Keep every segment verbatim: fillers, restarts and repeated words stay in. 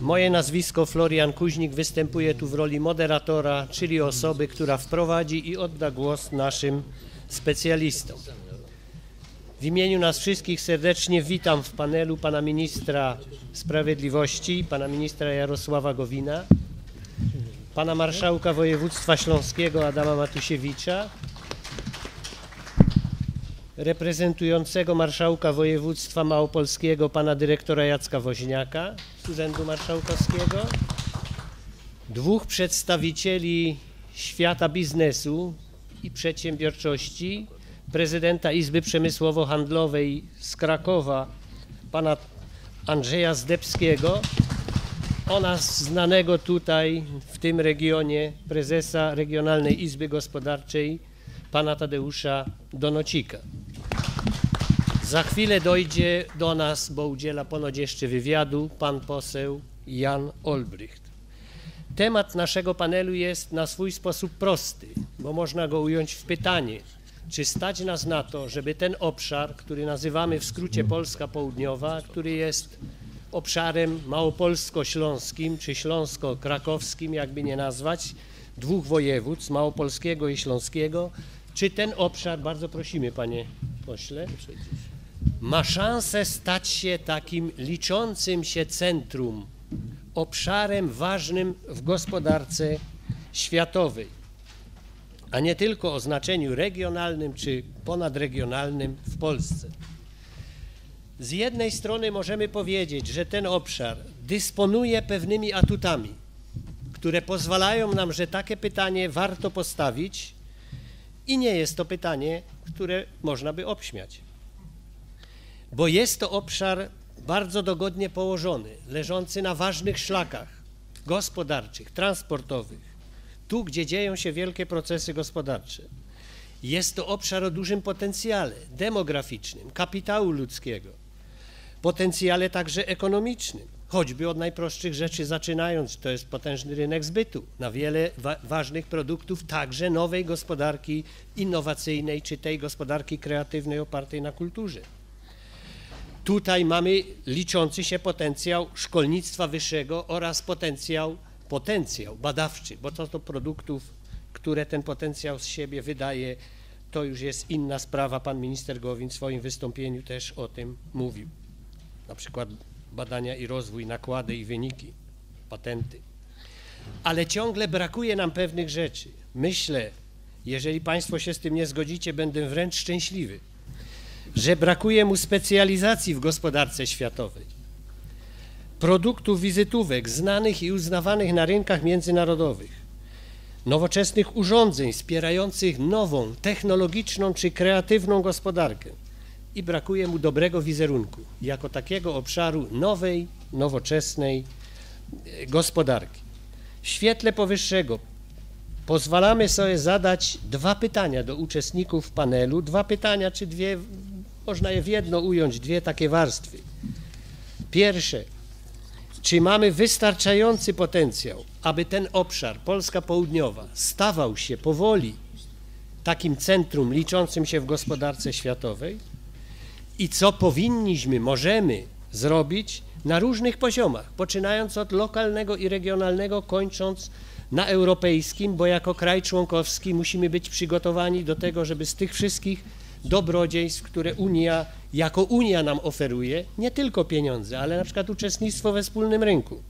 Moje nazwisko Florian Kuźnik występuje tu w roli moderatora, czyli osoby, która wprowadzi i odda głos naszym specjalistom. W imieniu nas wszystkich serdecznie witam w panelu pana ministra sprawiedliwości, pana ministra Jarosława Gowina, pana marszałka województwa śląskiego Adama Matusiewicza, reprezentującego marszałka województwa małopolskiego pana dyrektora Jacka Woźniaka z Urzędu Marszałkowskiego, dwóch przedstawicieli świata biznesu i przedsiębiorczości, prezydenta Izby Przemysłowo-Handlowej z Krakowa pana Andrzeja Zdebskiego oraz znanego tutaj w tym regionie prezesa Regionalnej Izby Gospodarczej pana Tadeusza Donocika. Za chwilę dojdzie do nas, bo udziela ponoć jeszcze wywiadu, pan poseł Jan Olbrycht. Temat naszego panelu jest na swój sposób prosty, bo można go ująć w pytanie, czy stać nas na to, żeby ten obszar, który nazywamy w skrócie Polska Południowa, który jest obszarem małopolsko-śląskim czy śląsko-krakowskim, jakby nie nazwać, dwóch województw, małopolskiego i śląskiego, czy ten obszar, bardzo prosimy panie pośle, ma szansę stać się takim liczącym się centrum, obszarem ważnym w gospodarce światowej, a nie tylko o znaczeniu regionalnym czy ponadregionalnym w Polsce. Z jednej strony możemy powiedzieć, że ten obszar dysponuje pewnymi atutami, które pozwalają nam, że takie pytanie warto postawić i nie jest to pytanie, które można by obśmiać, bo jest to obszar bardzo dogodnie położony, leżący na ważnych szlakach gospodarczych, transportowych, tu gdzie dzieją się wielkie procesy gospodarcze. Jest to obszar o dużym potencjale demograficznym, kapitału ludzkiego, potencjale także ekonomicznym, choćby od najprostszych rzeczy zaczynając, to jest potężny rynek zbytu na wiele wa- ważnych produktów, także nowej gospodarki innowacyjnej czy tej gospodarki kreatywnej opartej na kulturze. Tutaj mamy liczący się potencjał szkolnictwa wyższego oraz potencjał, potencjał badawczy, bo to do produktów, które ten potencjał z siebie wydaje, to już jest inna sprawa. Pan minister Gowin w swoim wystąpieniu też o tym mówił, na przykład badania i rozwój, nakłady i wyniki, patenty. Ale ciągle brakuje nam pewnych rzeczy. Myślę, jeżeli państwo się z tym nie zgodzicie, będę wręcz szczęśliwy, że brakuje mu specjalizacji w gospodarce światowej, produktów wizytówek znanych i uznawanych na rynkach międzynarodowych, nowoczesnych urządzeń wspierających nową, technologiczną czy kreatywną gospodarkę. I brakuje mu dobrego wizerunku jako takiego obszaru nowej, nowoczesnej gospodarki. W świetle powyższego pozwalamy sobie zadać dwa pytania do uczestników panelu. Dwa pytania, czy dwie, można je w jedno ująć, dwie takie warstwy. Pierwsze, czy mamy wystarczający potencjał, aby ten obszar, Polska Południowa, stawał się powoli takim centrum liczącym się w gospodarce światowej? I co powinniśmy, możemy zrobić na różnych poziomach, poczynając od lokalnego i regionalnego, kończąc na europejskim, bo jako kraj członkowski musimy być przygotowani do tego, żeby z tych wszystkich dobrodziejstw, które Unia, jako Unia nam oferuje, nie tylko pieniądze, ale na przykład uczestnictwo we wspólnym rynku,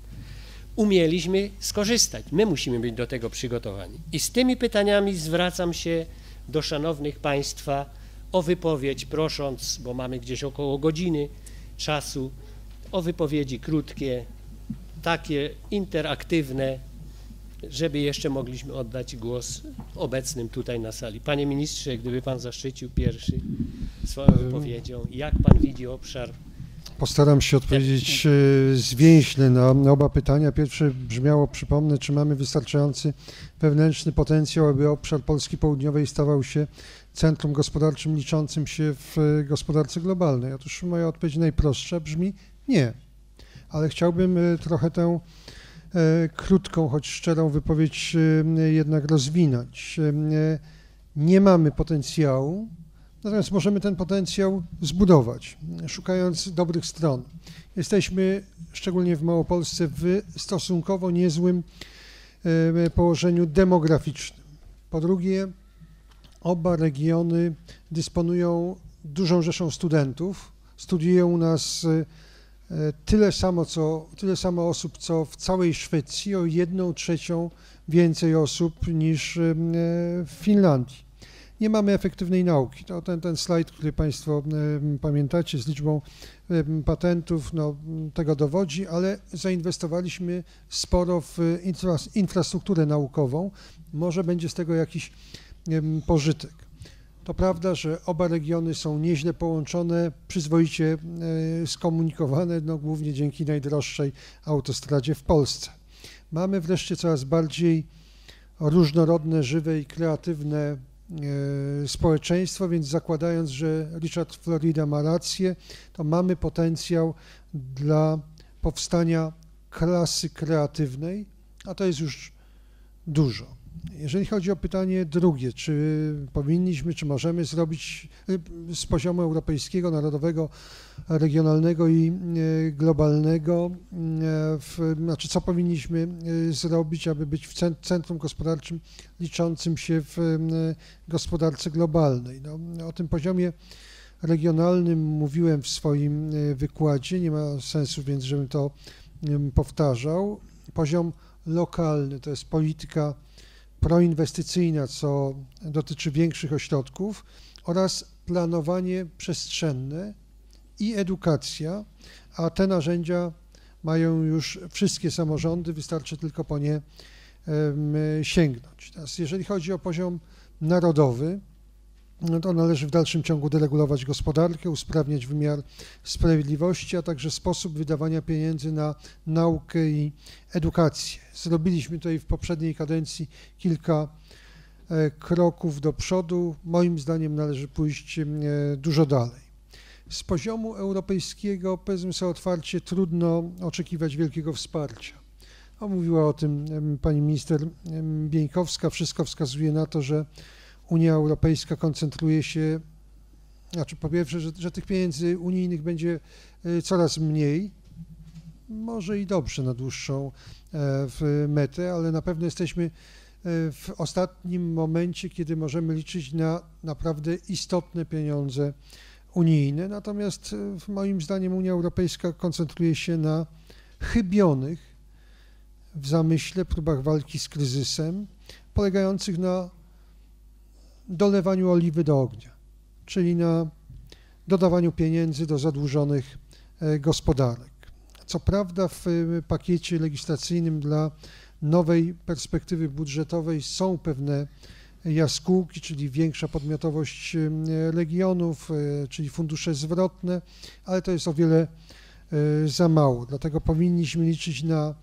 umieliśmy skorzystać. My musimy być do tego przygotowani. I z tymi pytaniami zwracam się do szanownych państwa o wypowiedź, prosząc, bo mamy gdzieś około godziny czasu, o wypowiedzi krótkie, takie interaktywne, żeby jeszcze mogliśmy oddać głos obecnym tutaj na sali. Panie ministrze, gdyby pan zaszczycił pierwszy swoją wypowiedzią, jak pan widzi obszar? Postaram się odpowiedzieć zwięźle na, na oba pytania. Pierwsze brzmiało, przypomnę, czy mamy wystarczający wewnętrzny potencjał, aby obszar Polski Południowej stawał się centrum gospodarczym liczącym się w gospodarce globalnej. Otóż moja odpowiedź najprostsza brzmi nie, ale chciałbym trochę tę krótką, choć szczerą wypowiedź jednak rozwinąć. Nie mamy potencjału, Natomiast możemy ten potencjał zbudować, szukając dobrych stron. Jesteśmy, szczególnie w Małopolsce, w stosunkowo niezłym położeniu demograficznym. Po drugie, oba regiony dysponują dużą rzeszą studentów. Studiują u nas tyle samo, co, tyle samo osób, co w całej Szwecji, o jedną trzecią więcej osób niż w Finlandii. Nie mamy efektywnej nauki. To ten, ten slajd, który Państwo pamiętacie z liczbą patentów, no, tego dowodzi, ale zainwestowaliśmy sporo w infrastrukturę naukową. Może będzie z tego jakiś pożytek. To prawda, że oba regiony są nieźle połączone, przyzwoicie skomunikowane, no, głównie dzięki najdroższej autostradzie w Polsce. Mamy wreszcie coraz bardziej różnorodne, żywe i kreatywne społeczeństwo, więc zakładając, że Richard Florida ma rację, to mamy potencjał dla powstania klasy kreatywnej, a to jest już dużo. Jeżeli chodzi o pytanie drugie, czy powinniśmy, czy możemy zrobić z poziomu europejskiego, narodowego, regionalnego i globalnego, w, znaczy co powinniśmy zrobić, aby być w centrum gospodarczym liczącym się w gospodarce globalnej. No, o tym poziomie regionalnym mówiłem w swoim wykładzie, nie ma sensu więc, żebym to powtarzał. Poziom lokalny to jest polityka proinwestycyjna, co dotyczy większych ośrodków, oraz planowanie przestrzenne i edukacja, a te narzędzia mają już wszystkie samorządy, wystarczy tylko po nie sięgnąć. Teraz, jeżeli chodzi o poziom narodowy, no to należy w dalszym ciągu deregulować gospodarkę, usprawniać wymiar sprawiedliwości, a także sposób wydawania pieniędzy na naukę i edukację. Zrobiliśmy tutaj w poprzedniej kadencji kilka kroków do przodu. Moim zdaniem należy pójść dużo dalej. Z poziomu europejskiego, powiedzmy sobie otwarcie, trudno oczekiwać wielkiego wsparcia. A mówiła o tym pani minister Bieńkowska. Wszystko wskazuje na to, że Unia Europejska koncentruje się, znaczy po pierwsze, że, że tych pieniędzy unijnych będzie coraz mniej, może i dobrze na dłuższą metę, ale na pewno jesteśmy w ostatnim momencie, kiedy możemy liczyć na naprawdę istotne pieniądze unijne. Natomiast moim zdaniem Unia Europejska koncentruje się na chybionych w zamyśle próbach walki z kryzysem, polegających na dolewaniu oliwy do ognia, czyli na dodawaniu pieniędzy do zadłużonych gospodarek. Co prawda w pakiecie legislacyjnym dla nowej perspektywy budżetowej są pewne jaskółki, czyli większa podmiotowość regionów, czyli fundusze zwrotne, ale to jest o wiele za mało. Dlatego powinniśmy liczyć na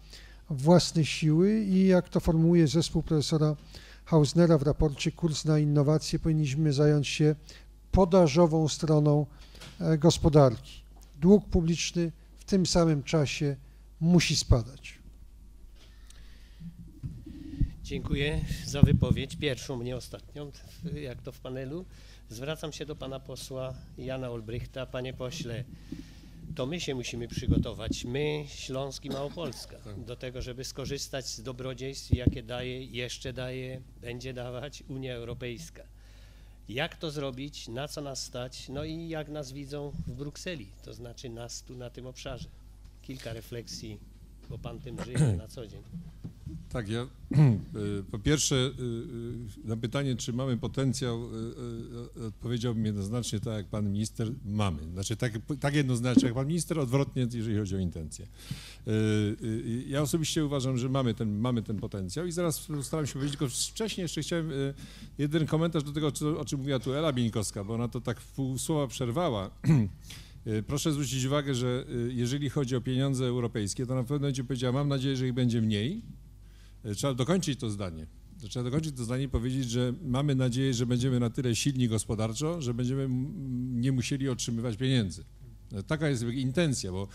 własne siły i, jak to formułuje zespół profesora Hausnera w raporcie Kurs na innowacje, powinniśmy zająć się podażową stroną gospodarki. Dług publiczny w tym samym czasie musi spadać. Dziękuję za wypowiedź, pierwszą, nie ostatnią, jak to w panelu. Zwracam się do pana posła Jana Olbrychta. Panie pośle, to my się musimy przygotować, my, Śląsk i Małopolska, do tego, żeby skorzystać z dobrodziejstw, jakie daje, jeszcze daje, będzie dawać Unia Europejska. Jak to zrobić, na co nas stać, no i jak nas widzą w Brukseli, to znaczy nas tu na tym obszarze. Kilka refleksji, bo pan tym żyje na co dzień. Tak, ja po pierwsze na pytanie, czy mamy potencjał, odpowiedziałbym jednoznacznie tak jak pan minister, mamy. Znaczy tak, tak jednoznacznie jak pan minister, odwrotnie jeżeli chodzi o intencje. Ja osobiście uważam, że mamy ten, mamy ten potencjał i zaraz staram się powiedzieć, tylko wcześniej jeszcze chciałem jeden komentarz do tego, o czym mówiła tu Ela Bieńkowska, bo ona to tak w pół słowa przerwała. Proszę zwrócić uwagę, że jeżeli chodzi o pieniądze europejskie, to na pewno będzie powiedziała, mam nadzieję, że ich będzie mniej. Trzeba dokończyć to zdanie. Trzeba dokończyć to zdanie i powiedzieć, że mamy nadzieję, że będziemy na tyle silni gospodarczo, że będziemy nie musieli otrzymywać pieniędzy. Taka jest intencja, bo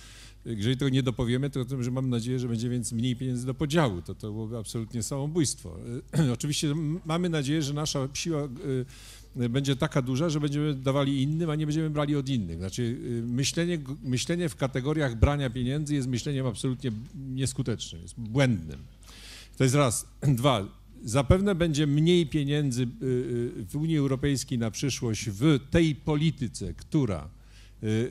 jeżeli tego nie dopowiemy, to, to że mam nadzieję, że będzie więc mniej pieniędzy do podziału. To, to byłoby absolutnie samobójstwo. Oczywiście mamy nadzieję, że nasza siła będzie taka duża, że będziemy dawali innym, a nie będziemy brali od innych. Znaczy myślenie, myślenie w kategoriach brania pieniędzy jest myśleniem absolutnie nieskutecznym, jest błędnym. To jest raz. Dwa. Zapewne będzie mniej pieniędzy w Unii Europejskiej na przyszłość w tej polityce, która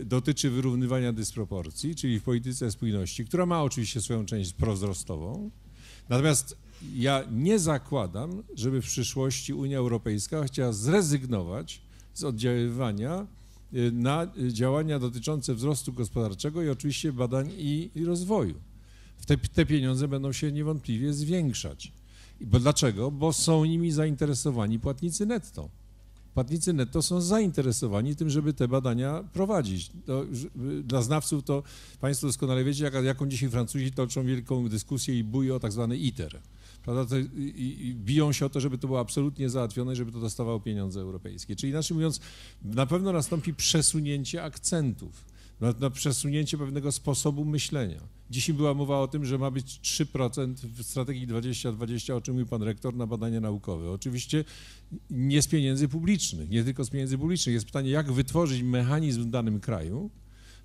dotyczy wyrównywania dysproporcji, czyli w polityce spójności, która ma oczywiście swoją część prowzrostową. Natomiast ja nie zakładam, żeby w przyszłości Unia Europejska chciała zrezygnować z oddziaływania na działania dotyczące wzrostu gospodarczego i oczywiście badań i, i rozwoju. Te, te pieniądze będą się niewątpliwie zwiększać. Bo dlaczego? Bo są nimi zainteresowani płatnicy netto. Płatnicy netto są zainteresowani tym, żeby te badania prowadzić. To, dla znawców to Państwo doskonale wiecie, jak, jaką dzisiaj Francuzi toczą wielką dyskusję i bój o tak zwany I T E R. Prawda? To, i, i biją się o to, żeby to było absolutnie załatwione, żeby to dostawało pieniądze europejskie. Czyli inaczej mówiąc, na pewno nastąpi przesunięcie akcentów, na, na przesunięcie pewnego sposobu myślenia. Dzisiaj była mowa o tym, że ma być trzy procent w strategii dwadzieścia dwadzieścia, o czym mówił pan rektor, na badania naukowe. Oczywiście nie z pieniędzy publicznych, nie tylko z pieniędzy publicznych. Jest pytanie, jak wytworzyć mechanizm w danym kraju,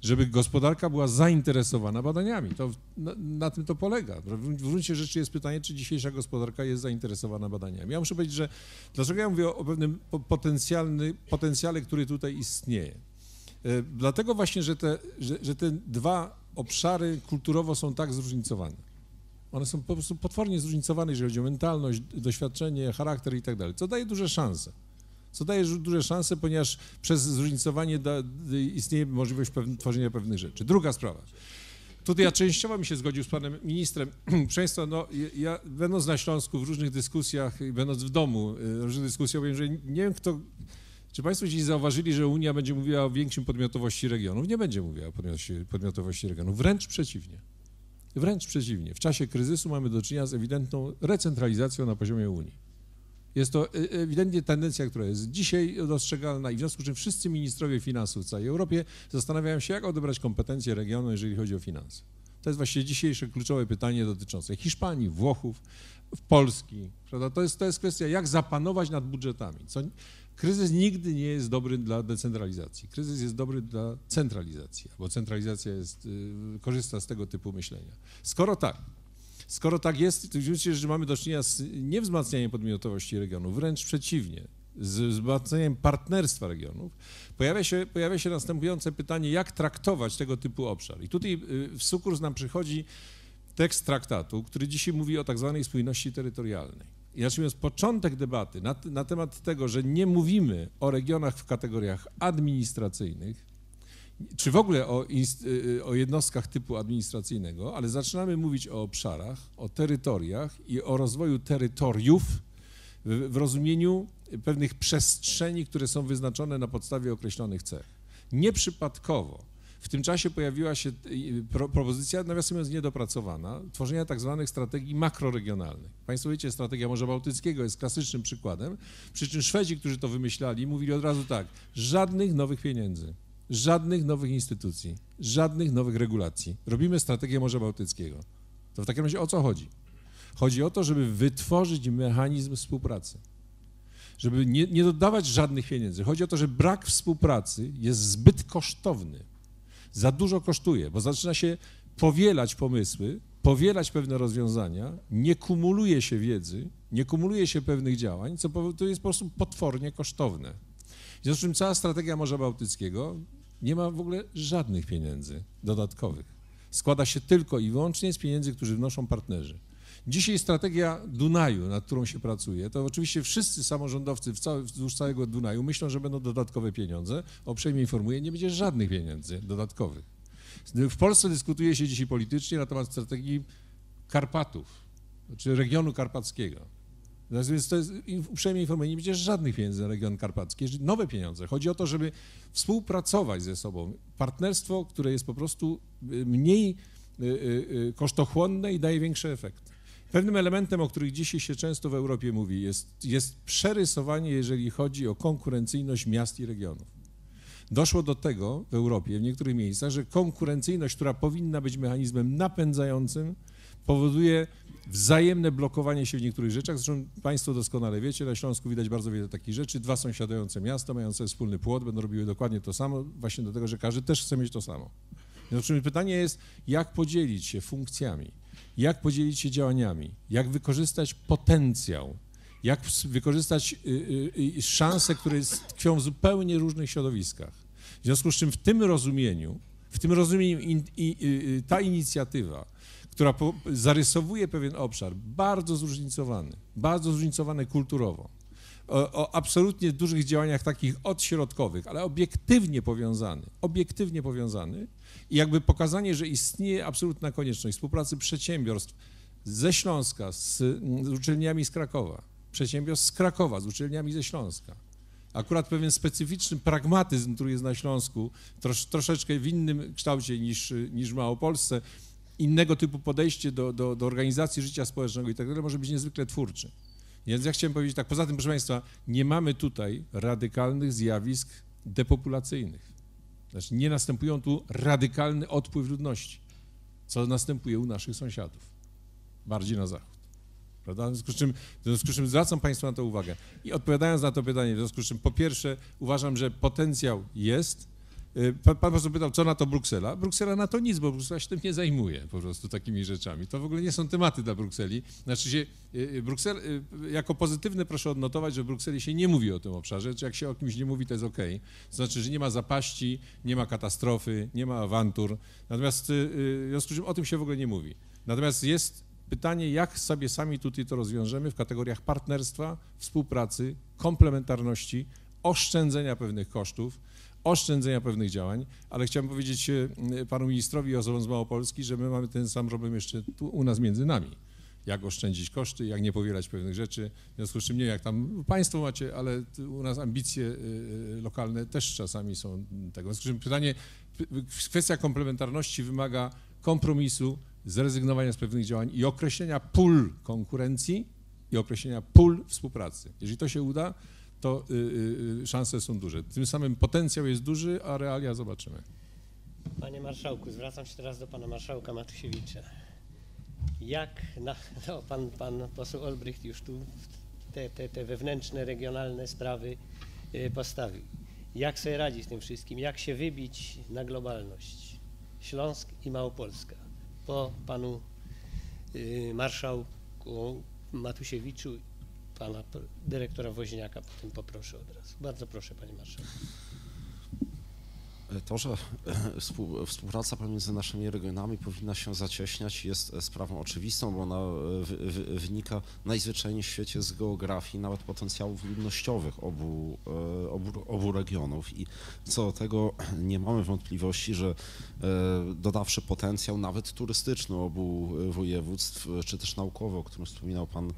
żeby gospodarka była zainteresowana badaniami. To, na, na tym to polega. W gruncie rzeczy jest pytanie, czy dzisiejsza gospodarka jest zainteresowana badaniami. Ja muszę powiedzieć, że dlaczego ja mówię o, o pewnym potencjalny, potencjale, który tutaj istnieje. Yy, dlatego właśnie, że te, że, że te dwa obszary kulturowo są tak zróżnicowane. One są po prostu potwornie zróżnicowane, jeżeli chodzi o mentalność, doświadczenie, charakter i tak dalej, co daje duże szanse. Co daje duże szanse, ponieważ przez zróżnicowanie da, istnieje możliwość pewne, tworzenia pewnych rzeczy. Druga sprawa. Tutaj ja częściowo bym się zgodził z panem ministrem. Proszę państwa, no, ja będąc na Śląsku w różnych dyskusjach, będąc w domu w różnych dyskusjach, powiem, że nie wiem kto... Czy Państwo dziś zauważyli, że Unia będzie mówiła o większym podmiotowości regionów? Nie będzie mówiła o podmiotowości regionów, wręcz przeciwnie. Wręcz przeciwnie. W czasie kryzysu mamy do czynienia z ewidentną recentralizacją na poziomie Unii. Jest to ewidentnie tendencja, która jest dzisiaj dostrzegalna i w związku z czym wszyscy ministrowie finansów w całej Europie zastanawiają się, jak odebrać kompetencje regionu, jeżeli chodzi o finanse. To jest właśnie dzisiejsze kluczowe pytanie dotyczące Hiszpanii, Włochów, Polski. To jest, to jest kwestia, jak zapanować nad budżetami. Co, kryzys nigdy nie jest dobry dla decentralizacji. Kryzys jest dobry dla centralizacji, bo centralizacja jest, korzysta z tego typu myślenia. Skoro tak, skoro tak jest, to oczywiście, że mamy do czynienia z niewzmacnianiem podmiotowości regionów, wręcz przeciwnie, z wzmacnianiem partnerstwa regionów, pojawia się, pojawia się następujące pytanie, jak traktować tego typu obszar. I tutaj w sukurs nam przychodzi tekst traktatu, który dzisiaj mówi o tak zwanej spójności terytorialnej. Inaczej mówiąc, początek debaty na, na temat tego, że nie mówimy o regionach w kategoriach administracyjnych, czy w ogóle o, o jednostkach typu administracyjnego, ale zaczynamy mówić o obszarach, o terytoriach i o rozwoju terytoriów w, w rozumieniu pewnych przestrzeni, które są wyznaczone na podstawie określonych cech. Nieprzypadkowo w tym czasie pojawiła się pro, propozycja, nawiasem mówiąc, niedopracowana, tworzenia tak zwanych strategii makroregionalnych. Państwo wiecie, strategia Morza Bałtyckiego jest klasycznym przykładem, przy czym Szwedzi, którzy to wymyślali, mówili od razu tak, żadnych nowych pieniędzy, żadnych nowych instytucji, żadnych nowych regulacji. Robimy strategię Morza Bałtyckiego. To w takim razie o co chodzi? Chodzi o to, żeby wytworzyć mechanizm współpracy. Żeby nie, nie dodawać żadnych pieniędzy. Chodzi o to, że brak współpracy jest zbyt kosztowny. Za dużo kosztuje, bo zaczyna się powielać pomysły, powielać pewne rozwiązania, nie kumuluje się wiedzy, nie kumuluje się pewnych działań, co to jest po prostu potwornie kosztowne. W związku z czym cała strategia Morza Bałtyckiego nie ma w ogóle żadnych pieniędzy dodatkowych. Składa się tylko i wyłącznie z pieniędzy, które wnoszą partnerzy. Dzisiaj strategia Dunaju, nad którą się pracuje, to oczywiście wszyscy samorządowcy wzdłuż całego Dunaju myślą, że będą dodatkowe pieniądze. Uprzejmie informuję, nie będzie żadnych pieniędzy dodatkowych. W Polsce dyskutuje się dzisiaj politycznie na temat strategii Karpatów, czy regionu karpackiego. Więc to jest, uprzejmie informuję, nie będzie żadnych pieniędzy na region karpacki, nowe pieniądze. Chodzi o to, żeby współpracować ze sobą. Partnerstwo, które jest po prostu mniej kosztochłonne i daje większe efekty. Pewnym elementem, o których dzisiaj się często w Europie mówi, jest, jest przerysowanie, jeżeli chodzi o konkurencyjność miast i regionów. Doszło do tego w Europie, w niektórych miejscach, że konkurencyjność, która powinna być mechanizmem napędzającym, powoduje wzajemne blokowanie się w niektórych rzeczach. Zresztą Państwo doskonale wiecie, na Śląsku widać bardzo wiele takich rzeczy. Dwa sąsiadujące miasta, mające wspólny płot, będą robiły dokładnie to samo, właśnie dlatego, że każdy też chce mieć to samo. Znaczy, pytanie jest, jak podzielić się funkcjami, jak podzielić się działaniami, jak wykorzystać potencjał, jak wykorzystać y, y, y, szanse, które tkwią w zupełnie różnych środowiskach. W związku z czym w tym rozumieniu, w tym rozumieniu in, i, y, ta inicjatywa, która po, zarysowuje pewien obszar bardzo zróżnicowany, bardzo zróżnicowany kulturowo, o, o absolutnie dużych działaniach takich odśrodkowych, ale obiektywnie powiązany, obiektywnie powiązany i jakby pokazanie, że istnieje absolutna konieczność współpracy przedsiębiorstw ze Śląska, z, z uczelniami z Krakowa, przedsiębiorstw z Krakowa, z uczelniami ze Śląska. Akurat pewien specyficzny pragmatyzm, który jest na Śląsku, trosz, troszeczkę w innym kształcie niż, niż w Małopolsce, innego typu podejście do, do, do organizacji życia społecznego i tak dalej, może być niezwykle twórczy. Więc ja chciałem powiedzieć tak, poza tym, proszę Państwa, nie mamy tutaj radykalnych zjawisk depopulacyjnych. Znaczy nie następują tu radykalny odpływ ludności, co następuje u naszych sąsiadów, bardziej na zachód. Prawda? W związku z czym, w związku z czym zwracam Państwu na to uwagę. I odpowiadając na to pytanie, w związku z czym po pierwsze uważam, że potencjał jest. Pan, pan po prostu pytał, co na to Bruksela? Bruksela na to nic, bo Bruksela się tym nie zajmuje po prostu takimi rzeczami. To w ogóle nie są tematy dla Brukseli. Znaczy się, Bruksel, jako pozytywne proszę odnotować, że w Brukseli się nie mówi o tym obszarze, czy jak się o kimś nie mówi, to jest okej. To znaczy, że nie ma zapaści, nie ma katastrofy, nie ma awantur. Natomiast w związku z czym o tym się w ogóle nie mówi. Natomiast jest pytanie, jak sobie sami tutaj to rozwiążemy w kategoriach partnerstwa, współpracy, komplementarności, oszczędzenia pewnych kosztów, oszczędzenia pewnych działań, ale chciałem powiedzieć panu ministrowi i osobom z Małopolski, że my mamy ten sam problem jeszcze tu u nas między nami. Jak oszczędzić koszty, jak nie powielać pewnych rzeczy. W związku z czym nie wiem, jak tam państwo macie, ale u nas ambicje lokalne też czasami są tego. W związku z czym pytanie, kwestia komplementarności wymaga kompromisu, zrezygnowania z pewnych działań i określenia pól konkurencji i określenia pól współpracy. Jeżeli to się uda, to y, y, szanse są duże. Tym samym potencjał jest duży, a realia zobaczymy. Panie marszałku, zwracam się teraz do pana marszałka Matusiewicza. Jak na, no, pan, pan poseł Olbrycht już tu te, te, te wewnętrzne, regionalne sprawy postawił. Jak sobie radzić z tym wszystkim? Jak się wybić na globalność? Śląsk i Małopolska. Po panu y, marszałku Matusiewiczu, pana dyrektora Woźniaka, potem poproszę od razu. Bardzo proszę, panie marszałku. To, że współpraca pomiędzy naszymi regionami powinna się zacieśniać, jest sprawą oczywistą, bo ona wynika najzwyczajniej w świecie z geografii, nawet potencjałów ludnościowych obu, obu, obu regionów. I co do tego nie mamy wątpliwości, że dodawszy potencjał nawet turystyczny obu województw, czy też naukowy, o którym wspominał pan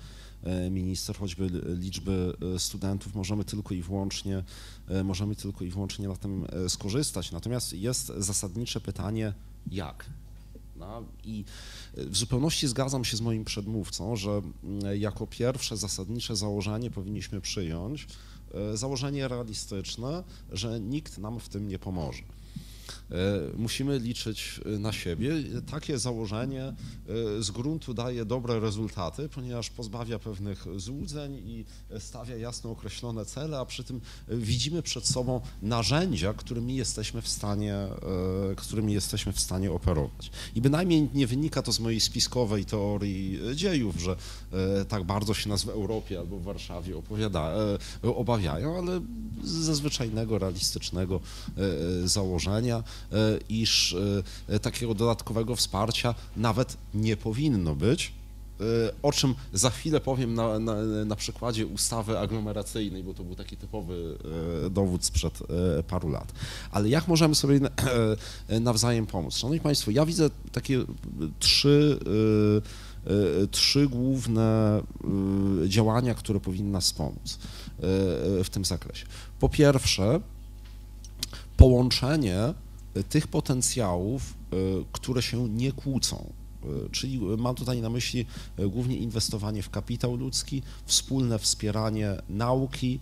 minister, choćby liczby studentów, możemy tylko i wyłącznie, możemy tylko i wyłącznie na tym skorzystać. Natomiast jest zasadnicze pytanie, jak? No, i w zupełności zgadzam się z moim przedmówcą, że jako pierwsze zasadnicze założenie powinniśmy przyjąć, założenie realistyczne, że nikt nam w tym nie pomoże. Musimy liczyć na siebie. Takie założenie z gruntu daje dobre rezultaty, ponieważ pozbawia pewnych złudzeń i stawia jasno określone cele, a przy tym widzimy przed sobą narzędzia, którymi jesteśmy w stanie, którymi jesteśmy w stanie operować. I bynajmniej nie wynika to z mojej spiskowej teorii dziejów, że tak bardzo się nas w Europie albo w Warszawie opowiada, obawiają, ale ze zwyczajnego, realistycznego założenia, iż takiego dodatkowego wsparcia nawet nie powinno być, o czym za chwilę powiem na, na, na przykładzie ustawy aglomeracyjnej, bo to był taki typowy dowód sprzed paru lat. Ale jak możemy sobie nawzajem pomóc? Szanowni Państwo, ja widzę takie trzy, trzy główne działania, które powinny nas pomóc w tym zakresie. Po pierwsze, połączenie tych potencjałów, które się nie kłócą, Czyli mam tutaj na myśli głównie inwestowanie w kapitał ludzki, wspólne wspieranie nauki,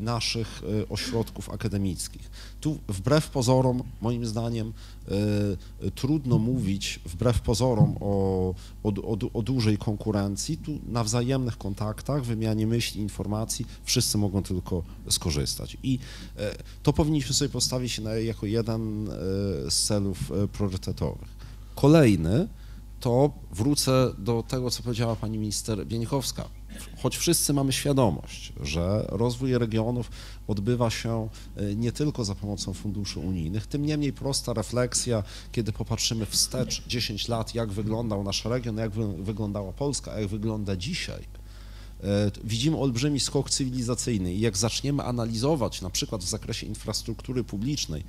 naszych ośrodków akademickich. Tu wbrew pozorom, moim zdaniem, trudno mówić wbrew pozorom o, o, o, o dużej konkurencji. Tu na wzajemnych kontaktach, wymianie myśli, informacji wszyscy mogą tylko skorzystać. I to powinniśmy sobie postawić jako jeden z celów priorytetowych. Kolejny to, wrócę do tego, co powiedziała pani minister Bieńkowska, choć wszyscy mamy świadomość, że rozwój regionów odbywa się nie tylko za pomocą funduszy unijnych, tym niemniej prosta refleksja, kiedy popatrzymy wstecz dziesięć lat, jak wyglądał nasz region, jak wyglądała Polska, jak wygląda dzisiaj, widzimy olbrzymi skok cywilizacyjny i jak zaczniemy analizować na przykład w zakresie infrastruktury publicznej,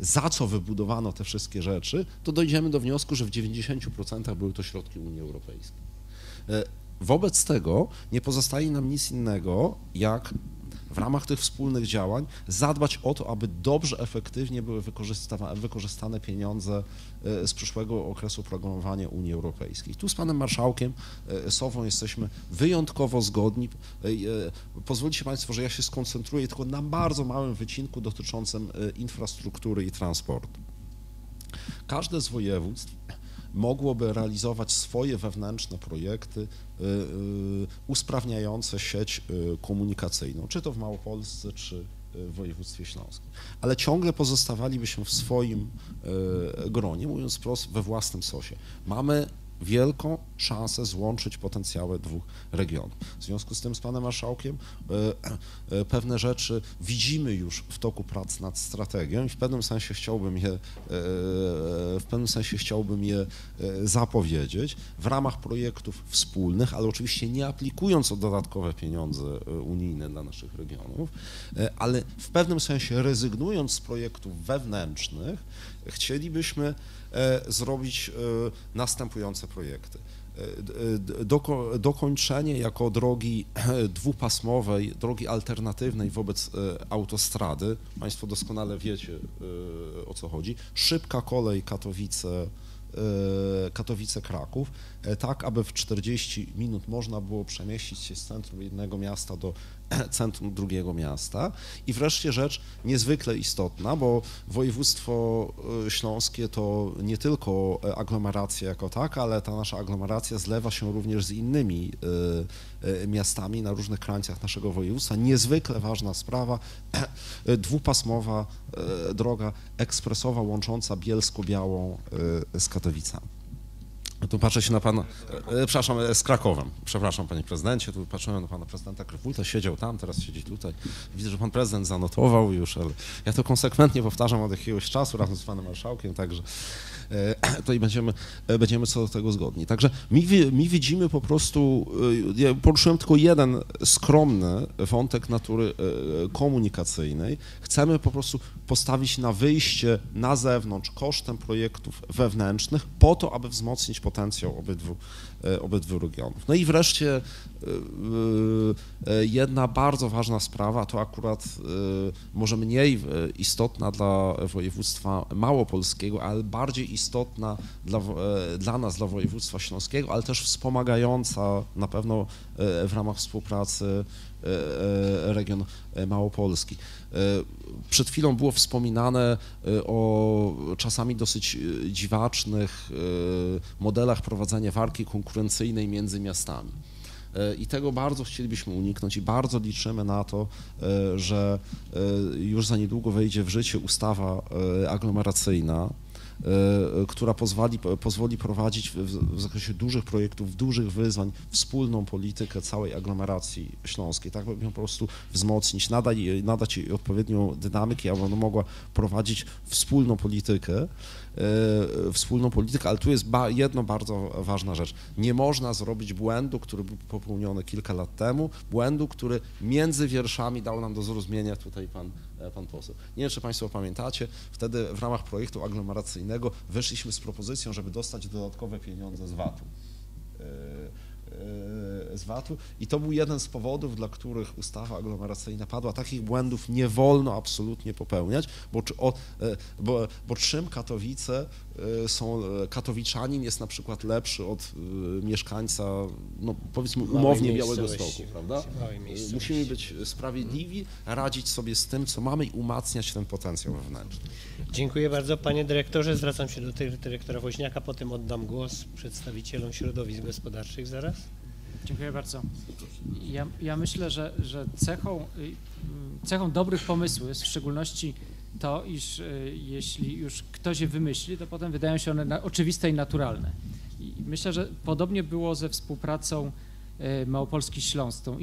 za co wybudowano te wszystkie rzeczy, to dojdziemy do wniosku, że w dziewięćdziesięciu procentach były to środki Unii Europejskiej. Wobec tego nie pozostaje nam nic innego, jak w ramach tych wspólnych działań zadbać o to, aby dobrze, efektywnie były wykorzystane pieniądze z przyszłego okresu programowania Unii Europejskiej. Tu z panem marszałkiem Sową jesteśmy wyjątkowo zgodni. Pozwólcie państwo, że ja się skoncentruję tylko na bardzo małym wycinku dotyczącym infrastruktury i transportu. Każde z województw mogłoby realizować swoje wewnętrzne projekty usprawniające sieć komunikacyjną, czy to w Małopolsce, czy w województwie śląskim, ale ciągle pozostawalibyśmy w swoim gronie, mówiąc wprost, we własnym sosie. Mamy wielką szansę złączyć potencjały dwóch regionów. W związku z tym z panem marszałkiem pewne rzeczy widzimy już w toku prac nad strategią i w pewnym sensie chciałbym je, w pewnym sensie chciałbym je zapowiedzieć w ramach projektów wspólnych, ale oczywiście nie aplikując o dodatkowe pieniądze unijne dla naszych regionów, ale w pewnym sensie rezygnując z projektów wewnętrznych, chcielibyśmy zrobić następujące projekty. Doko, dokończenie jako drogi dwupasmowej, drogi alternatywnej wobec autostrady. Państwo doskonale wiecie, o co chodzi. Szybka kolej Katowice, Katowice-Kraków, tak aby w czterdzieści minut można było przemieścić się z centrum jednego miasta do centrum drugiego miasta. I wreszcie rzecz niezwykle istotna, bo województwo śląskie to nie tylko aglomeracja jako taka, ale ta nasza aglomeracja zlewa się również z innymi miastami na różnych krańcach naszego województwa. Niezwykle ważna sprawa, dwupasmowa droga ekspresowa łącząca Bielsko-Białą z Katowicami. Tu patrzę się na pana, przepraszam, z Krakowem, przepraszam panie prezydencie, tu patrzyłem na pana prezydenta Krywulta, siedział tam, teraz siedzi tutaj. Widzę, że pan prezydent zanotował już, ale ja to konsekwentnie powtarzam od jakiegoś czasu razem z panem marszałkiem, także to i będziemy, będziemy co do tego zgodni. Także mi, mi widzimy po prostu, ja poruszyłem tylko jeden skromny wątek natury komunikacyjnej. Chcemy po prostu postawić na wyjście na zewnątrz kosztem projektów wewnętrznych po to, aby wzmocnić potencjał obydwu, obydwu regionów. No i wreszcie jedna bardzo ważna sprawa, to akurat może mniej istotna dla województwa małopolskiego, ale bardziej istotna dla, dla nas, dla województwa śląskiego, ale też wspomagająca na pewno w ramach współpracy region Małopolski. Przed chwilą było wspominane o czasami dosyć dziwacznych modelach prowadzenia walki konkurencyjnej między miastami. I tego bardzo chcielibyśmy uniknąć i bardzo liczymy na to, że już za niedługo wejdzie w życie ustawa aglomeracyjna, która pozwoli, pozwoli prowadzić w, w zakresie dużych projektów, dużych wyzwań wspólną politykę całej aglomeracji śląskiej, tak by ją po prostu wzmocnić, nadać, nadać jej odpowiednią dynamikę, aby ona mogła prowadzić wspólną politykę, e, wspólną politykę, ale tu jest ba, jedna bardzo ważna rzecz. Nie można zrobić błędu, który był popełniony kilka lat temu, błędu, który między wierszami dał nam do zrozumienia tutaj pan, pan poseł. Nie wiem, czy państwo pamiętacie, wtedy w ramach projektu aglomeracyjnego wyszliśmy z propozycją, żeby dostać dodatkowe pieniądze z vatu. z vatu i to był jeden z powodów, dla których ustawa aglomeracyjna padła. Takich błędów nie wolno absolutnie popełniać, bo, bo, bo czym Katowice są, katowiczanin jest na przykład lepszy od mieszkańca, no powiedzmy umownie Białego Stoku, prawda? Musimy być sprawiedliwi, radzić sobie z tym, co mamy i umacniać ten potencjał wewnętrzny. Dziękuję bardzo, panie dyrektorze. Zwracam się do dyrektora Woźniaka, potem oddam głos przedstawicielom środowisk gospodarczych zaraz. Dziękuję bardzo. Ja, ja myślę, że, że cechą, cechą dobrych pomysłów jest w szczególności to, iż jeśli już ktoś je wymyśli, to potem wydają się one oczywiste i naturalne. I myślę, że podobnie było ze współpracą Małopolski Śląsk, tą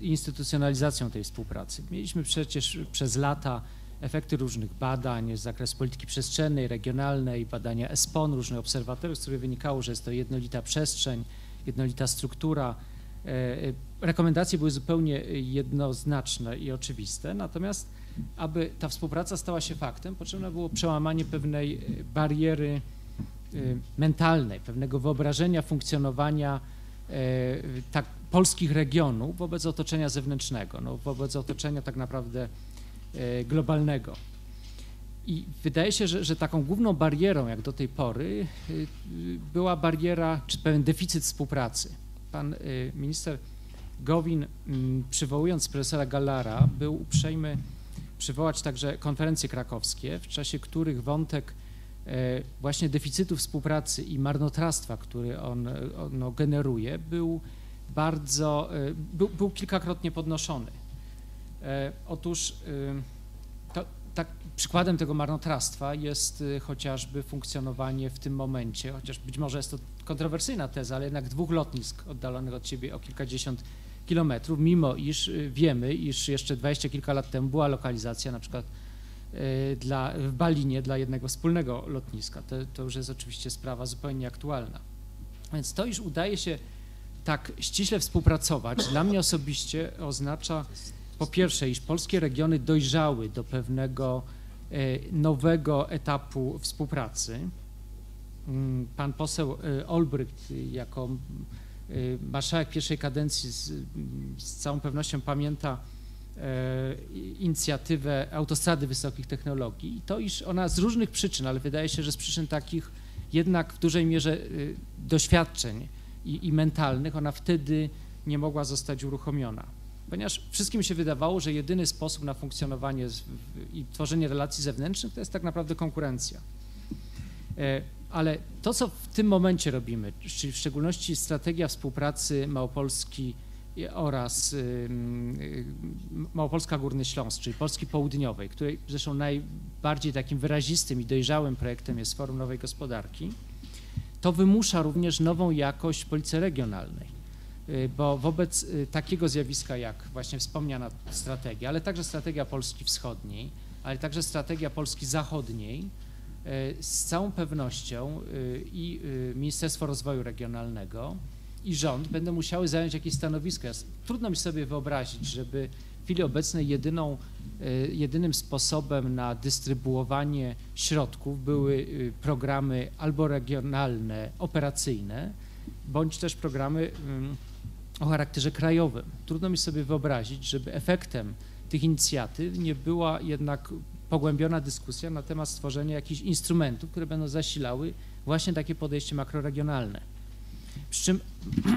instytucjonalizacją tej współpracy. Mieliśmy przecież przez lata efekty różnych badań z zakresu polityki przestrzennej, regionalnej, badania espon, różnych obserwatorów, z których wynikało, że jest to jednolita przestrzeń, jednolita struktura. Rekomendacje były zupełnie jednoznaczne i oczywiste, natomiast aby ta współpraca stała się faktem, potrzebne było przełamanie pewnej bariery mentalnej, pewnego wyobrażenia funkcjonowania tak polskich regionów wobec otoczenia zewnętrznego, no, wobec otoczenia tak naprawdę globalnego. I wydaje się, że, że taką główną barierą jak do tej pory była bariera czy pewien deficyt współpracy. Pan minister Gowin, przywołując profesora Gallara, był uprzejmy przywołać także konferencje krakowskie, w czasie których wątek właśnie deficytu współpracy i marnotrawstwa, który on, on generuje, był bardzo, był, był kilkakrotnie podnoszony. Otóż to, tak, przykładem tego marnotrawstwa jest chociażby funkcjonowanie w tym momencie, chociaż być może jest to kontrowersyjna teza, ale jednak dwóch lotnisk oddalonych od siebie o kilkadziesiąt kilometrów, mimo iż wiemy, iż jeszcze dwadzieścia kilka lat temu była lokalizacja na przykład dla, w Balinie dla jednego wspólnego lotniska. To, to już jest oczywiście sprawa zupełnie aktualna. Więc to, iż udaje się tak ściśle współpracować, dla mnie osobiście oznacza po pierwsze, iż polskie regiony dojrzały do pewnego nowego etapu współpracy. Pan poseł Olbrycht jako marszałek pierwszej kadencji z, z całą pewnością pamięta inicjatywę Autostrady Wysokich Technologii i to, iż ona z różnych przyczyn, ale wydaje się, że z przyczyn takich jednak w dużej mierze doświadczeń i, i mentalnych, ona wtedy nie mogła zostać uruchomiona. Ponieważ wszystkim się wydawało, że jedyny sposób na funkcjonowanie i tworzenie relacji zewnętrznych to jest tak naprawdę konkurencja. Ale to, co w tym momencie robimy, czyli w szczególności strategia współpracy Małopolski oraz Małopolska Górny Śląsk, czyli Polski Południowej, której zresztą najbardziej takim wyrazistym i dojrzałym projektem jest Forum Nowej Gospodarki, to wymusza również nową jakość polityki regionalnej. Bo wobec takiego zjawiska jak właśnie wspomniana strategia, ale także strategia Polski Wschodniej, ale także strategia Polski Zachodniej z całą pewnością i Ministerstwo Rozwoju Regionalnego i rząd będą musiały zająć jakieś stanowisko. Trudno mi sobie wyobrazić, żeby w chwili obecnej jedyną, jedynym sposobem na dystrybuowanie środków były programy albo regionalne, operacyjne, bądź też programy o charakterze krajowym. Trudno mi sobie wyobrazić, żeby efektem tych inicjatyw nie była jednak pogłębiona dyskusja na temat stworzenia jakichś instrumentów, które będą zasilały właśnie takie podejście makroregionalne. Przy czym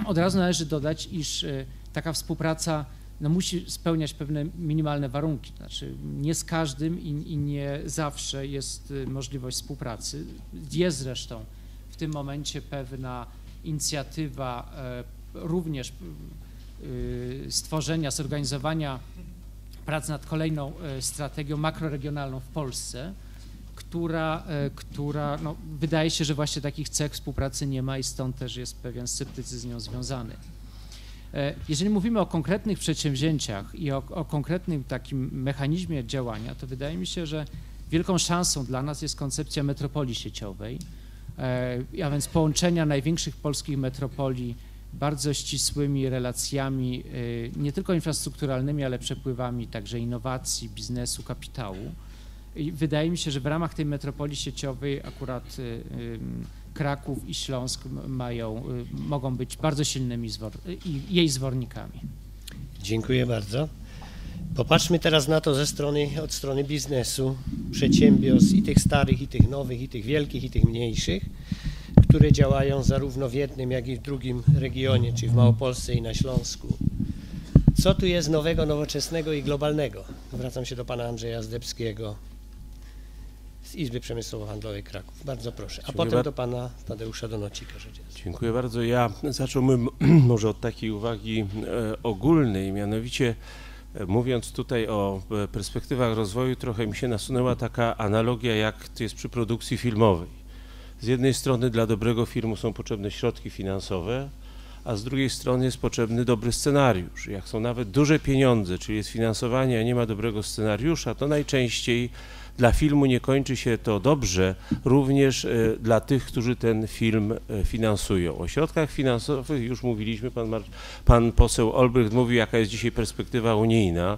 od razu należy dodać, iż taka współpraca no, musi spełniać pewne minimalne warunki. Znaczy nie z każdym i, i nie zawsze jest możliwość współpracy. Jest zresztą w tym momencie pewna inicjatywa również stworzenia, zorganizowania prac nad kolejną strategią makroregionalną w Polsce, która, która no, wydaje się, że właśnie takich cech współpracy nie ma i stąd też jest pewien sceptycyzm z nią związany. Jeżeli mówimy o konkretnych przedsięwzięciach i o, o konkretnym takim mechanizmie działania, to wydaje mi się, że wielką szansą dla nas jest koncepcja metropolii sieciowej, a więc połączenia największych polskich metropolii bardzo ścisłymi relacjami nie tylko infrastrukturalnymi, ale przepływami także innowacji, biznesu, kapitału. I wydaje mi się, że w ramach tej metropolii sieciowej akurat Kraków i Śląsk mają, mogą być bardzo silnymi zwor jej zwornikami. Dziękuję bardzo. Popatrzmy teraz na to ze strony, od strony biznesu, przedsiębiorstw i tych starych, i tych nowych, i tych wielkich, i tych mniejszych, które działają zarówno w jednym, jak i w drugim regionie, czyli w Małopolsce i na Śląsku. Co tu jest nowego, nowoczesnego i globalnego? Zwracam się do pana Andrzeja Zdebskiego z Izby Przemysłowo-Handlowej Kraków. Bardzo proszę. A Dziękuję potem do pana Tadeusza Donocika. Dziękuję bardzo. Ja zacząłbym może od takiej uwagi ogólnej, mianowicie mówiąc tutaj o perspektywach rozwoju, trochę mi się nasunęła taka analogia, jak to jest przy produkcji filmowej. Z jednej strony dla dobrego filmu są potrzebne środki finansowe, a z drugiej strony jest potrzebny dobry scenariusz. Jak są nawet duże pieniądze, czyli jest finansowanie, a nie ma dobrego scenariusza, to najczęściej dla filmu nie kończy się to dobrze, również dla tych, którzy ten film finansują. O środkach finansowych już mówiliśmy, pan, Mar- pan poseł Olbrycht mówił, jaka jest dzisiaj perspektywa unijna.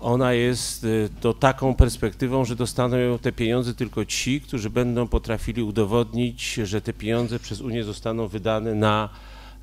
Ona jest to taką perspektywą, że dostaną te pieniądze tylko ci, którzy będą potrafili udowodnić, że te pieniądze przez Unię zostaną wydane na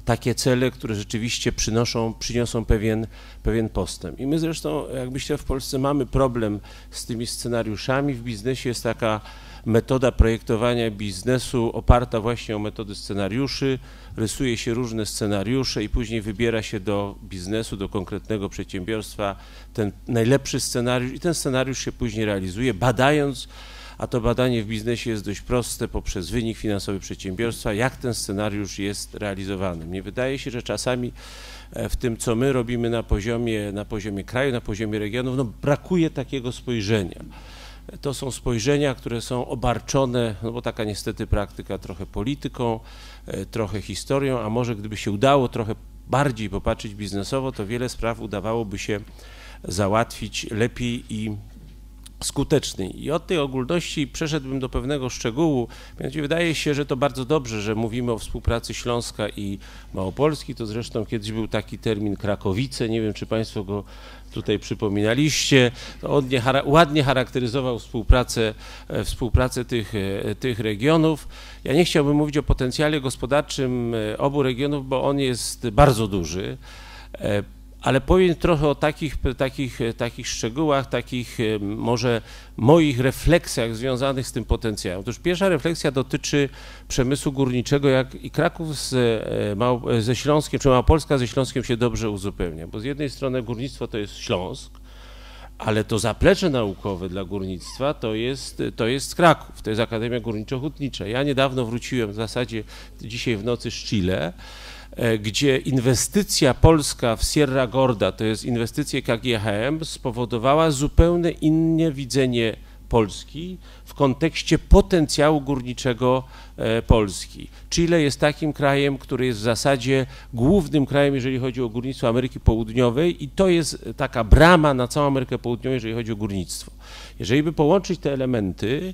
takie cele, które rzeczywiście przynoszą, przyniosą pewien, pewien postęp. I my zresztą, jak myślę, w Polsce mamy problem z tymi scenariuszami. W biznesie jest taka metoda projektowania biznesu oparta właśnie o metody scenariuszy. Rysuje się różne scenariusze i później wybiera się do biznesu, do konkretnego przedsiębiorstwa ten najlepszy scenariusz i ten scenariusz się później realizuje, badając, a to badanie w biznesie jest dość proste, poprzez wynik finansowy przedsiębiorstwa, jak ten scenariusz jest realizowany. Mnie wydaje się, że czasami w tym, co my robimy na poziomie, na poziomie kraju, na poziomie regionów, no brakuje takiego spojrzenia. To są spojrzenia, które są obarczone, no bo taka niestety praktyka, trochę polityką, trochę historią, a może gdyby się udało trochę bardziej popatrzeć biznesowo, to wiele spraw udawałoby się załatwić lepiej i skuteczny. I od tej ogólności przeszedłbym do pewnego szczegółu. Mianowicie wydaje się, że to bardzo dobrze, że mówimy o współpracy Śląska i Małopolski. To zresztą kiedyś był taki termin Krakowice. Nie wiem, czy państwo go tutaj przypominaliście. To on nie, ładnie charakteryzował współpracę, współpracę tych, tych regionów. Ja nie chciałbym mówić o potencjale gospodarczym obu regionów, bo on jest bardzo duży. Ale powiem trochę o takich, takich, takich szczegółach, takich może moich refleksjach związanych z tym potencjałem. Otóż pierwsza refleksja dotyczy przemysłu górniczego, jak i Kraków z, Małop- ze Śląskiem, czy Małopolska ze Śląskiem się dobrze uzupełnia, bo z jednej strony górnictwo to jest Śląsk, ale to zaplecze naukowe dla górnictwa to jest, to jest Kraków, to jest Akademia Górniczo-Hutnicza. Ja niedawno wróciłem, w zasadzie dzisiaj w nocy, z Chile, gdzie inwestycja polska w Sierra Gorda, to jest inwestycje K G H M, spowodowała zupełnie inne widzenie Polski w kontekście potencjału górniczego Polski. Chile jest takim krajem, który jest w zasadzie głównym krajem, jeżeli chodzi o górnictwo Ameryki Południowej i to jest taka brama na całą Amerykę Południową, jeżeli chodzi o górnictwo. Jeżeli by połączyć te elementy,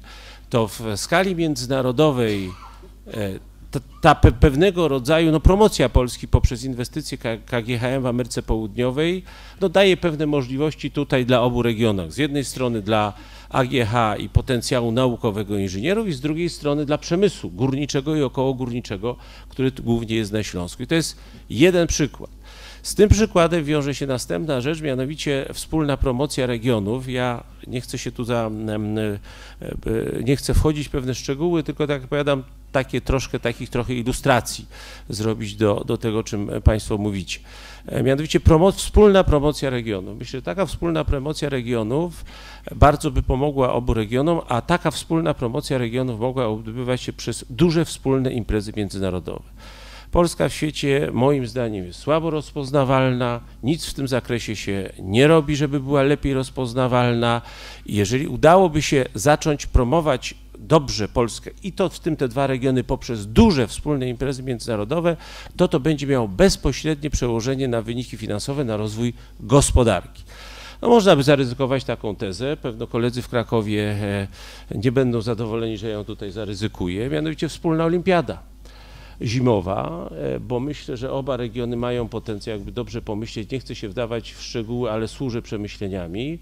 to w skali międzynarodowej Ta, ta pe, pewnego rodzaju no, promocja Polski poprzez inwestycje K G H M w Ameryce Południowej no, daje pewne możliwości tutaj dla obu regionach. Z jednej strony dla A G H i potencjału naukowego inżynierów i z drugiej strony dla przemysłu górniczego i okołogórniczego, który głównie jest na Śląsku. I to jest jeden przykład. Z tym przykładem wiąże się następna rzecz, mianowicie wspólna promocja regionów. Ja nie chcę się tu za, nie chcę wchodzić w pewne szczegóły, tylko tak jak powiadam, takie troszkę, takich trochę ilustracji zrobić do, do tego, czym państwo mówicie. Mianowicie promo, wspólna promocja regionów. Myślę, że taka wspólna promocja regionów bardzo by pomogła obu regionom, a taka wspólna promocja regionów mogła odbywać się przez duże wspólne imprezy międzynarodowe. Polska w świecie moim zdaniem jest słabo rozpoznawalna, nic w tym zakresie się nie robi, żeby była lepiej rozpoznawalna. Jeżeli udałoby się zacząć promować dobrze Polskę i to w tym te dwa regiony poprzez duże wspólne imprezy międzynarodowe, to to będzie miało bezpośrednie przełożenie na wyniki finansowe, na rozwój gospodarki. No, można by zaryzykować taką tezę, pewno koledzy w Krakowie nie będą zadowoleni, że ja ją tutaj zaryzykuję, mianowicie wspólna olimpiada. zimowa, bo myślę, że oba regiony mają potencjał, jakby dobrze pomyśleć, nie chcę się wdawać w szczegóły, ale służy przemyśleniami.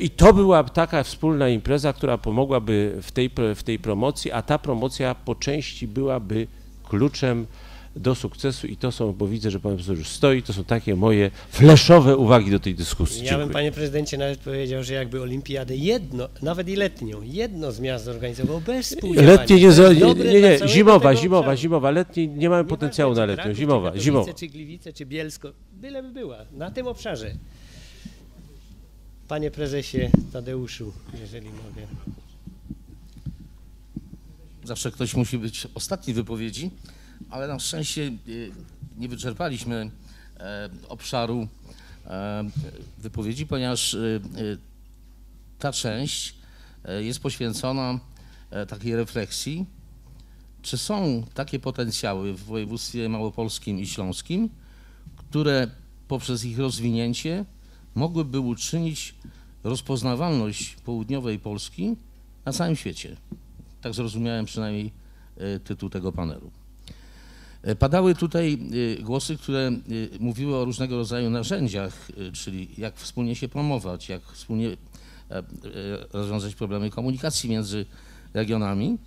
I to była taka wspólna impreza, która pomogłaby w tej, w tej promocji, a ta promocja po części byłaby kluczem do sukcesu i to są, bo widzę, że pan profesor już stoi, to są takie moje fleszowe uwagi do tej dyskusji. Ja bym, panie prezydencie, nawet powiedział, że jakby olimpiadę jedno, nawet i letnią, jedno z miast zorganizowało bez współdziałania. Letnie nie, nie, nie, nie, zimowa, zimowa, zimowa, letniej nie mamy potencjału na letnią, zimowa, zimowa. Czy Katowice, czy Gliwice, czy Bielsko, byle by była, na tym obszarze. Panie prezesie Tadeuszu, jeżeli mogę. Zawsze ktoś musi być ostatni w wypowiedzi. Ale na szczęście nie wyczerpaliśmy obszaru wypowiedzi, ponieważ ta część jest poświęcona takiej refleksji, czy są takie potencjały w województwie małopolskim i śląskim, które poprzez ich rozwinięcie mogłyby uczynić rozpoznawalność południowej Polski na całym świecie. Tak zrozumiałem przynajmniej tytuł tego panelu. Padały tutaj głosy, które mówiły o różnego rodzaju narzędziach, czyli jak wspólnie się promować, jak wspólnie rozwiązać problemy komunikacji między regionami.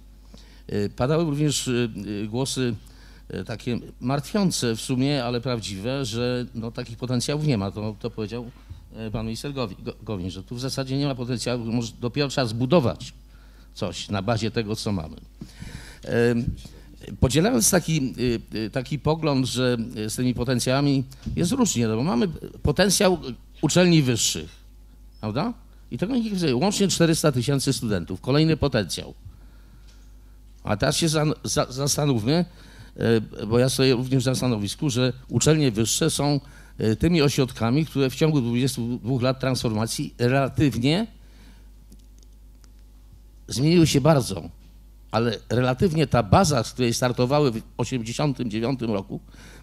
Padały również głosy takie martwiące w sumie, ale prawdziwe, że no, takich potencjałów nie ma. To, to powiedział pan minister Gowin, że tu w zasadzie nie ma potencjału, dopiero trzeba zbudować coś na bazie tego, co mamy. Podzielając taki, taki pogląd, że z tymi potencjałami jest różnie, no bo mamy potencjał uczelni wyższych, prawda? I tego nikt nie chce. Łącznie czterysta tysięcy studentów, kolejny potencjał. A teraz się za, za, zastanówmy, bo ja stoję również na stanowisku, że uczelnie wyższe są tymi ośrodkami, które w ciągu dwudziestu dwóch lat transformacji relatywnie zmieniły się bardzo. Ale relatywnie ta baza, z której startowały w osiemdziesiątym dziewiątym roku,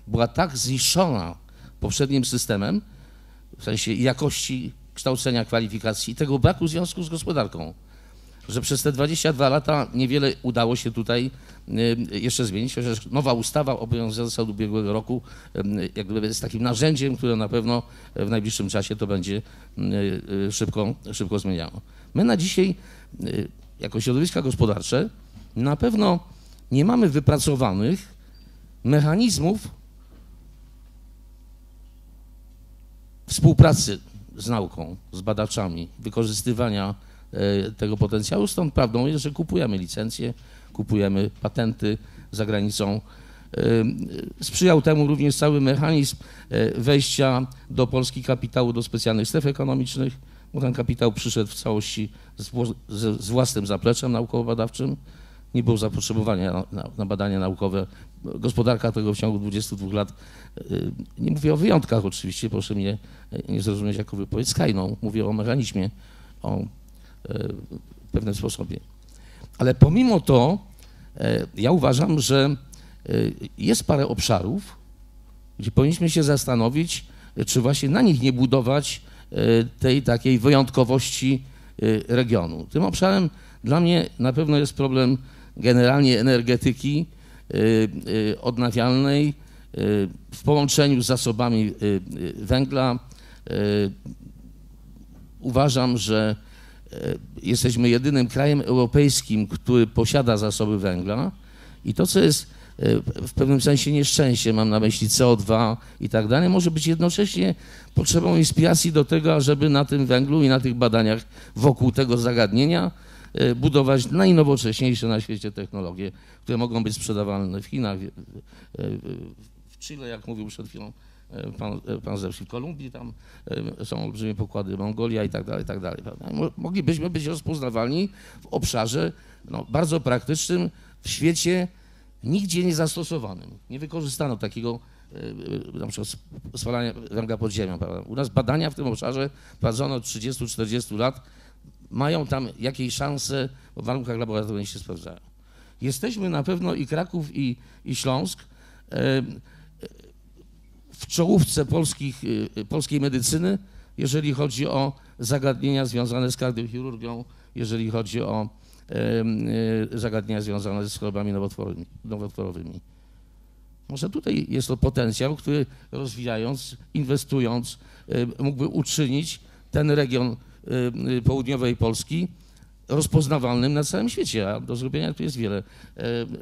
była tak zniszczona poprzednim systemem, w sensie jakości kształcenia, kwalifikacji i tego braku w związku z gospodarką, że przez te dwadzieścia dwa lata niewiele udało się tutaj jeszcze zmienić, chociaż nowa ustawa obowiązująca od ubiegłego roku jak gdyby jest takim narzędziem, które na pewno w najbliższym czasie to będzie szybko, szybko zmieniało. My na dzisiaj jako środowiska gospodarcze na pewno nie mamy wypracowanych mechanizmów współpracy z nauką, z badaczami, wykorzystywania tego potencjału. Stąd prawdą jest, że kupujemy licencje, kupujemy patenty za granicą. Sprzyjał temu również cały mechanizm wejścia do Polski kapitału do specjalnych stref ekonomicznych, bo ten kapitał przyszedł w całości z, z, z własnym zapleczem naukowo-badawczym. Nie było zapotrzebowania na, na, na badania naukowe. Gospodarka tego w ciągu dwudziestu dwóch lat, yy, nie mówię o wyjątkach oczywiście, proszę mnie nie zrozumieć jako wypowiedź skrajną, mówię o mechanizmie, o yy, pewnym sposobie. Ale pomimo to yy, ja uważam, że yy, jest parę obszarów, gdzie powinniśmy się zastanowić, yy, czy właśnie na nich nie budować tej takiej wyjątkowości regionu. Tym obszarem dla mnie na pewno jest problem generalnie energetyki odnawialnej w połączeniu z zasobami węgla. Uważam, że jesteśmy jedynym krajem europejskim, który posiada zasoby węgla i to, co jest w pewnym sensie nieszczęście, mam na myśli C O dwa i tak dalej, może być jednocześnie potrzebą inspiracji do tego, ażeby na tym węglu i na tych badaniach wokół tego zagadnienia budować najnowocześniejsze na świecie technologie, które mogą być sprzedawane w Chinach, w Chile, jak mówił przed chwilą pan, pan Zdebski, w Kolumbii tam są olbrzymie pokłady, Mongolia i tak dalej, i tak dalej. Moglibyśmy być rozpoznawalni w obszarze no, bardzo praktycznym w świecie, nigdzie nie zastosowanym, nie wykorzystano takiego na przykład spalania węgla pod ziemią. Prawda? U nas badania w tym obszarze prowadzono od trzydziestu do czterdziestu lat, mają tam jakieś szanse, bo w warunkach laboratoryjnych się sprawdzają. Jesteśmy na pewno i Kraków, i, i Śląsk w czołówce polskich, polskiej medycyny, jeżeli chodzi o zagadnienia związane z kardiochirurgią, jeżeli chodzi o zagadnienia związane z chorobami nowotworowymi. Może tutaj jest to potencjał, który rozwijając, inwestując, mógłby uczynić ten region południowej Polski rozpoznawalnym na całym świecie, a do zrobienia tu jest wiele.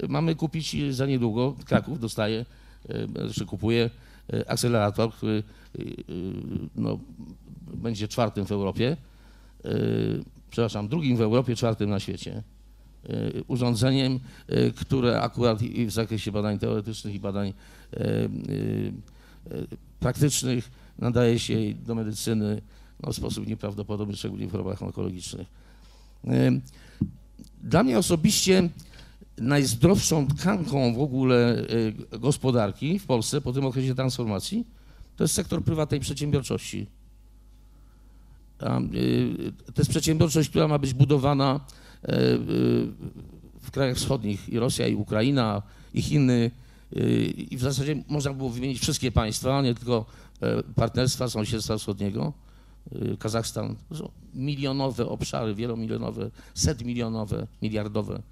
Mamy kupić za niedługo, Kraków dostaje, czy kupuje akcelerator, który no, będzie czwartym w Europie, przepraszam, drugim w Europie, czwartym na świecie. Urządzeniem, które akurat i w zakresie badań teoretycznych i badań praktycznych nadaje się do medycyny no, w sposób nieprawdopodobny, szczególnie w chorobach onkologicznych. Dla mnie osobiście najzdrowszą tkanką w ogóle gospodarki w Polsce po tym okresie transformacji to jest sektor prywatnej przedsiębiorczości. To jest przedsiębiorczość, która ma być budowana w krajach wschodnich, i Rosja, i Ukraina, i Chiny, i w zasadzie można było wymienić wszystkie państwa, nie tylko partnerstwa sąsiedztwa wschodniego, Kazachstan, to są milionowe obszary, wielomilionowe, setmilionowe, miliardowe.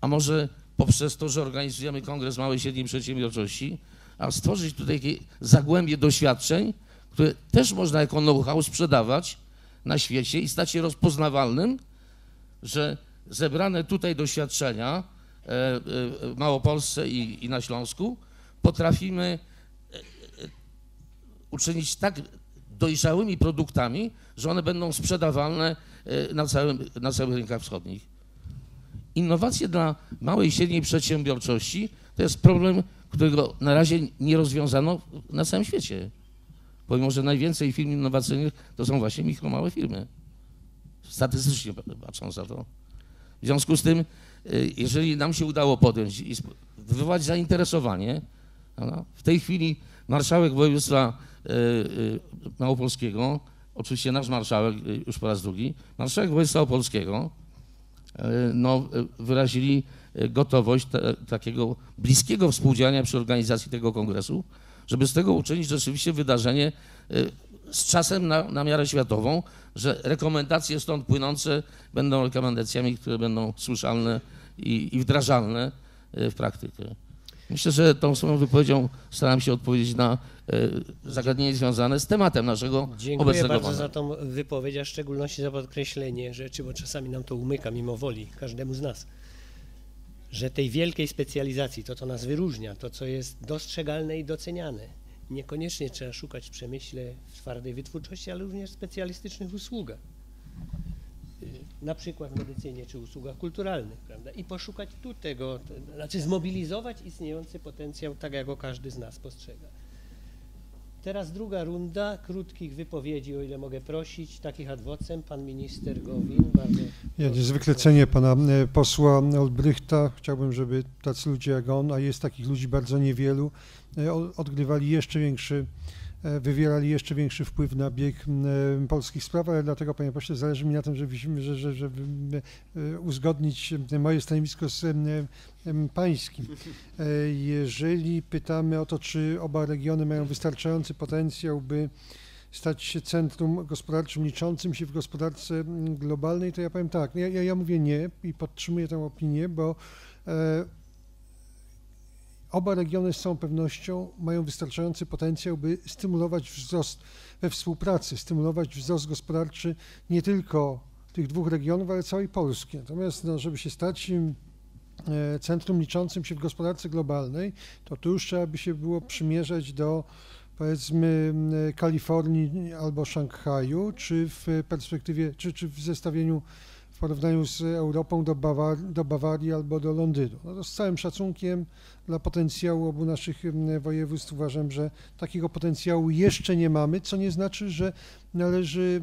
A może poprzez to, że organizujemy Kongres Małej i Średniej Przedsiębiorczości, a stworzyć tutaj zagłębie doświadczeń, które też można jako know-how sprzedawać na świecie i stać się rozpoznawalnym, że zebrane tutaj doświadczenia w Małopolsce i, i na Śląsku potrafimy uczynić tak dojrzałymi produktami, że one będą sprzedawalne na, całym, na całych rynkach wschodnich. Innowacje dla małej i średniej przedsiębiorczości to jest problem, którego na razie nie rozwiązano na całym świecie. Pomimo, że najwięcej firm innowacyjnych to są właśnie mikromałe firmy. Statystycznie patrząc na to. W związku z tym, jeżeli nam się udało podjąć i wywołać zainteresowanie, no, w tej chwili marszałek województwa małopolskiego, oczywiście nasz marszałek już po raz drugi, marszałek województwa opolskiego, no, wyrazili gotowość te, takiego bliskiego współdziałania przy organizacji tego kongresu, żeby z tego uczynić rzeczywiście wydarzenie z czasem na, na miarę światową, że rekomendacje stąd płynące będą rekomendacjami, które będą słyszalne i, i wdrażalne w praktykę. Myślę, że tą swoją wypowiedzią staram się odpowiedzieć na zagadnienie związane z tematem naszego obecnego panelu. Dziękuję bardzo za tą wypowiedź, a w szczególności za podkreślenie rzeczy, bo czasami nam to umyka mimo woli, każdemu z nas, że tej wielkiej specjalizacji, to co nas wyróżnia, to co jest dostrzegalne i doceniane. Niekoniecznie trzeba szukać w przemyśle, w twardej wytwórczości, ale również w specjalistycznych usługach, na przykład w medycynie czy usługach kulturalnych, prawda? I poszukać tu tego, to znaczy zmobilizować istniejący potencjał, tak jak go każdy z nas postrzega. Teraz druga runda krótkich wypowiedzi, o ile mogę prosić, takich ad vocem, pan minister Gowin. Bardzo ja niezwykle cenię pana posła Olbrychta. Chciałbym, żeby tacy ludzie jak on, a jest takich ludzi bardzo niewielu, odgrywali jeszcze większy, wywierali jeszcze większy wpływ na bieg polskich spraw, ale dlatego, panie pośle, zależy mi na tym, żebyśmy, żeby, żeby uzgodnić moje stanowisko z pańskim. Jeżeli pytamy o to, czy oba regiony mają wystarczający potencjał, by stać się centrum gospodarczym liczącym się w gospodarce globalnej, to ja powiem tak, ja, ja mówię nie i podtrzymuję tę opinię, bo oba regiony z całą pewnością mają wystarczający potencjał, by stymulować wzrost we współpracy, stymulować wzrost gospodarczy nie tylko tych dwóch regionów, ale całej Polski. Natomiast no, żeby się stać centrum liczącym się w gospodarce globalnej, to tu już trzeba by się było przymierzać do, powiedzmy, Kalifornii albo Szanghaju, czy w perspektywie, czy, czy w zestawieniu w porównaniu z Europą do Bawarii, do Bawarii albo do Londynu. No to z całym szacunkiem dla potencjału obu naszych województw uważam, że takiego potencjału jeszcze nie mamy, co nie znaczy, że należy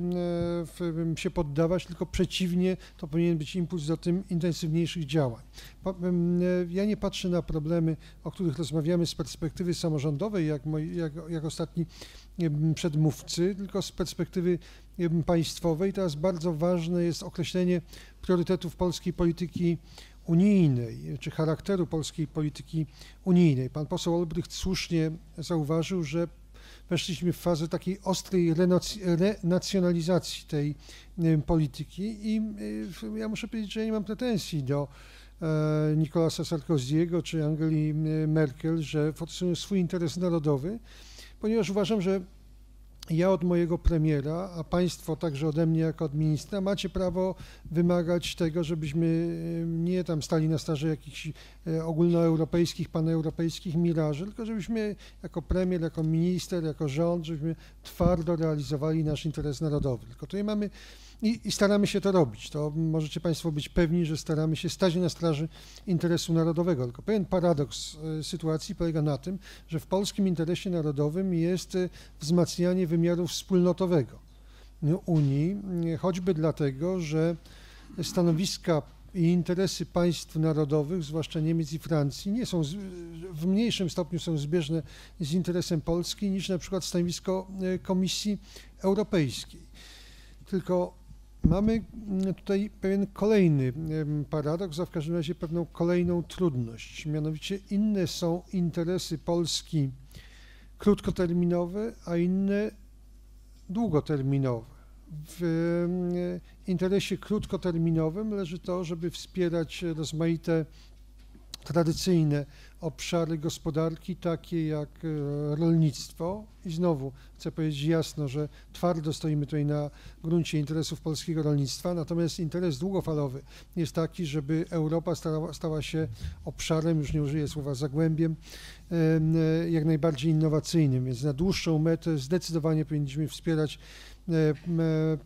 się poddawać, tylko przeciwnie, to powinien być impuls do tym intensywniejszych działań. Ja nie patrzę na problemy, o których rozmawiamy z perspektywy samorządowej, jak, moi, jak, jak ostatni przedmówcy, tylko z perspektywy państwowej. Teraz bardzo ważne jest określenie priorytetów polskiej polityki unijnej, czy charakteru polskiej polityki unijnej. Pan poseł Olbrycht słusznie zauważył, że weszliśmy w fazę takiej ostrej renacjonalizacji tej polityki i ja muszę powiedzieć, że ja nie mam pretensji do Nicolasa Sarkoziego czy Angeli Merkel, że fokusują swój interes narodowy, ponieważ uważam, że ja od mojego premiera, a państwo także ode mnie jako od ministra, macie prawo wymagać tego, żebyśmy nie tam stali na straży jakichś ogólnoeuropejskich, paneuropejskich miraży, tylko żebyśmy jako premier, jako minister, jako rząd, żebyśmy twardo realizowali nasz interes narodowy. Tylko tutaj mamy i, i staramy się to robić. To możecie państwo być pewni, że staramy się stać na straży interesu narodowego. Tylko pewien paradoks sytuacji polega na tym, że w polskim interesie narodowym jest wzmacnianie wymiaru wspólnotowego Unii, choćby dlatego, że stanowiska i interesy państw narodowych, zwłaszcza Niemiec i Francji, nie są, w mniejszym stopniu są zbieżne z interesem Polski niż na przykład stanowisko Komisji Europejskiej. Tylko mamy tutaj pewien kolejny paradoks, a w każdym razie pewną kolejną trudność. Mianowicie inne są interesy Polski krótkoterminowe, a inne długoterminowe. W interesie krótkoterminowym leży to, żeby wspierać rozmaite tradycyjne obszary gospodarki, takie jak rolnictwo. I znowu chcę powiedzieć jasno, że twardo stoimy tutaj na gruncie interesów polskiego rolnictwa, natomiast interes długofalowy jest taki, żeby Europa stała, stała się obszarem, już nie użyję słowa zagłębiem, jak najbardziej innowacyjnym, więc na dłuższą metę zdecydowanie powinniśmy wspierać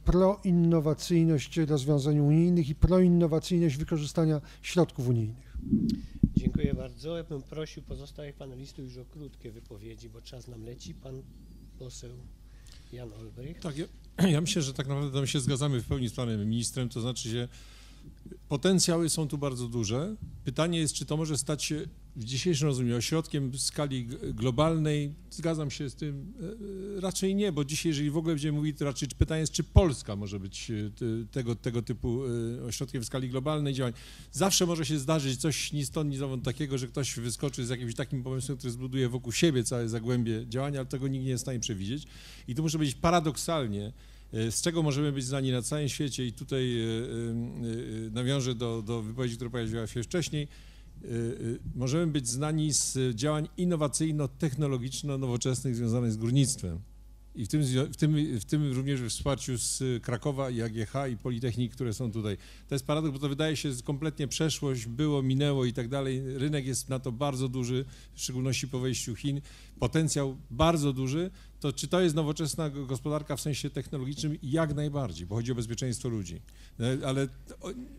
proinnowacyjność rozwiązań unijnych i proinnowacyjność wykorzystania środków unijnych. Dziękuję bardzo. Ja bym prosił pozostałych panelistów już o krótkie wypowiedzi, bo czas nam leci. Pan poseł Jan Olbrycht. Tak, ja, ja myślę, że tak naprawdę tam się zgadzamy w pełni z panem ministrem, to znaczy, że potencjały są tu bardzo duże. Pytanie jest, czy to może stać się w dzisiejszym rozumieniu ośrodkiem w skali globalnej. Zgadzam się z tym, raczej nie, bo dzisiaj, jeżeli w ogóle będziemy mówili, to raczej pytanie jest, czy Polska może być tego, tego typu ośrodkiem w skali globalnej działań. Zawsze może się zdarzyć coś ni stąd, ni zowąd takiego, że ktoś wyskoczy z jakimś takim pomysłem, który zbuduje wokół siebie całe zagłębie działania, ale tego nikt nie jest w stanie przewidzieć. I tu muszę powiedzieć paradoksalnie, z czego możemy być znani na całym świecie i tutaj nawiążę do, do wypowiedzi, która pojawiła się wcześniej, możemy być znani z działań innowacyjno-technologiczno-nowoczesnych związanych z górnictwem i w tym, w tym, w tym również we wsparciu z Krakowa i A G H i Politechniki, które są tutaj. To jest paradoks, bo to wydaje się kompletnie przeszłość, było, minęło i tak dalej. Rynek jest na to bardzo duży, w szczególności po wejściu Chin, potencjał bardzo duży. To czy to jest nowoczesna gospodarka w sensie technologicznym? Jak najbardziej, bo chodzi o bezpieczeństwo ludzi. Ale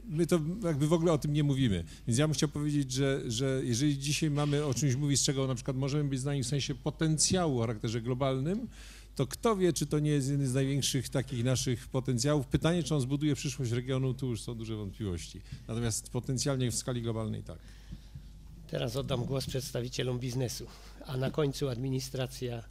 my to jakby w ogóle o tym nie mówimy. Więc ja bym chciał powiedzieć, że, że jeżeli dzisiaj mamy o czymś mówić, z czego na przykład możemy być znani w sensie potencjału o charakterze globalnym, to kto wie, czy to nie jest jeden z największych takich naszych potencjałów. Pytanie, czy on zbuduje przyszłość regionu, tu już są duże wątpliwości. Natomiast potencjalnie w skali globalnej tak. Teraz oddam głos przedstawicielom biznesu, a na końcu administracja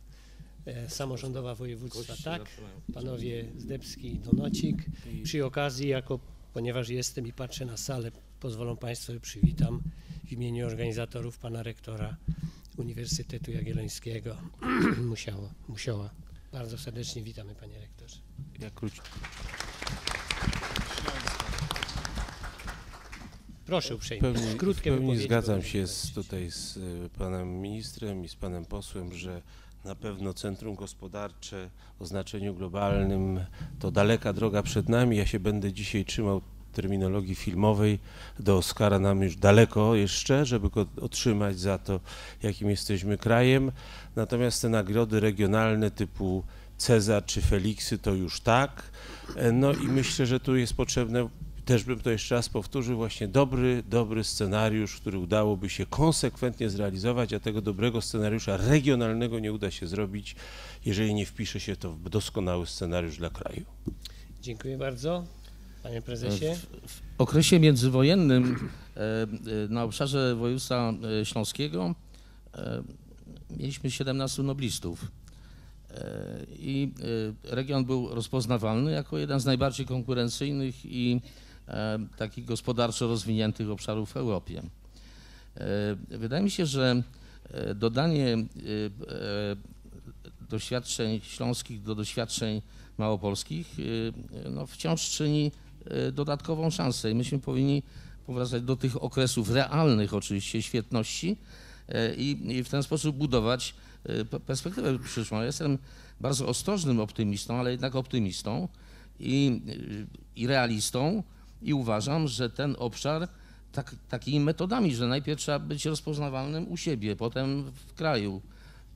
samorządowa województwa, tak? Panowie Zdebski i Donocik. Przy okazji, jako, ponieważ jestem i patrzę na salę, pozwolą państwo, że przywitam w imieniu organizatorów pana rektora Uniwersytetu Jagiellońskiego Musiało, Musiała. Bardzo serdecznie witamy, panie rektorze. Ja krótko. Proszę uprzejmie. W pełni, Krótkie w pełni zgadzam się z, tutaj z panem ministrem i z panem posłem, że na pewno centrum gospodarcze o znaczeniu globalnym to daleka droga przed nami. Ja się będę dzisiaj trzymał terminologii filmowej. Do Oscara nam już daleko jeszcze, żeby go otrzymać za to, jakim jesteśmy krajem. Natomiast te nagrody regionalne typu Cezar czy Feliksy to już tak. No i myślę, że tu jest potrzebne, też bym to jeszcze raz powtórzył, właśnie dobry, dobry scenariusz, który udałoby się konsekwentnie zrealizować, a tego dobrego scenariusza regionalnego nie uda się zrobić, jeżeli nie wpisze się to w doskonały scenariusz dla kraju. Dziękuję bardzo. Panie prezesie. W, w okresie międzywojennym na obszarze województwa śląskiego mieliśmy siedemnastu noblistów i region był rozpoznawalny jako jeden z najbardziej konkurencyjnych i takich gospodarczo rozwiniętych obszarów w Europie. Wydaje mi się, że dodanie doświadczeń śląskich do doświadczeń małopolskich, no wciąż czyni dodatkową szansę i myśmy powinni powracać do tych okresów realnych oczywiście świetności i w ten sposób budować perspektywę przyszłą. Ja jestem bardzo ostrożnym optymistą, ale jednak optymistą i, i realistą i uważam, że ten obszar tak, takimi metodami, że najpierw trzeba być rozpoznawalnym u siebie, potem w kraju,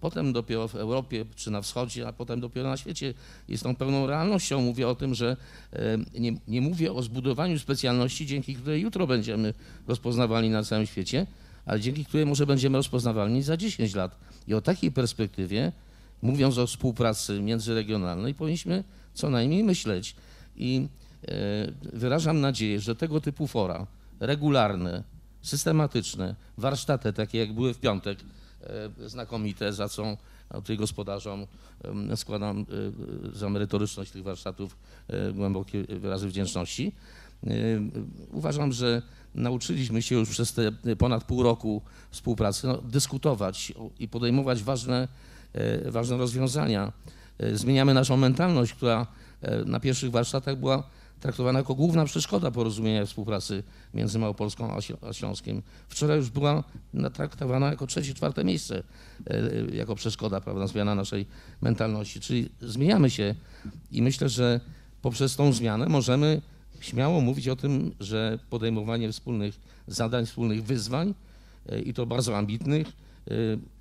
potem dopiero w Europie czy na wschodzie, a potem dopiero na świecie. Jest tą pełną realnością. Mówię o tym, że nie, nie mówię o zbudowaniu specjalności, dzięki której jutro będziemy rozpoznawalni na całym świecie, ale dzięki której może będziemy rozpoznawalni za dziesięć lat. I o takiej perspektywie, mówiąc o współpracy międzyregionalnej, powinniśmy co najmniej myśleć. I wyrażam nadzieję, że tego typu fora regularne, systematyczne, warsztaty takie jak były w piątek, znakomite, za co tutaj gospodarzom składam za merytoryczność tych warsztatów głębokie wyrazy wdzięczności. Uważam, że nauczyliśmy się już przez te ponad pół roku współpracy no, dyskutować i podejmować ważne, ważne rozwiązania. Zmieniamy naszą mentalność, która na pierwszych warsztatach była traktowana jako główna przeszkoda porozumienia i współpracy między Małopolską a Śląskiem. Wczoraj już była traktowana jako trzecie, czwarte miejsce, jako przeszkoda, prawda, zmiana naszej mentalności. Czyli zmieniamy się i myślę, że poprzez tą zmianę możemy śmiało mówić o tym, że podejmowanie wspólnych zadań, wspólnych wyzwań i to bardzo ambitnych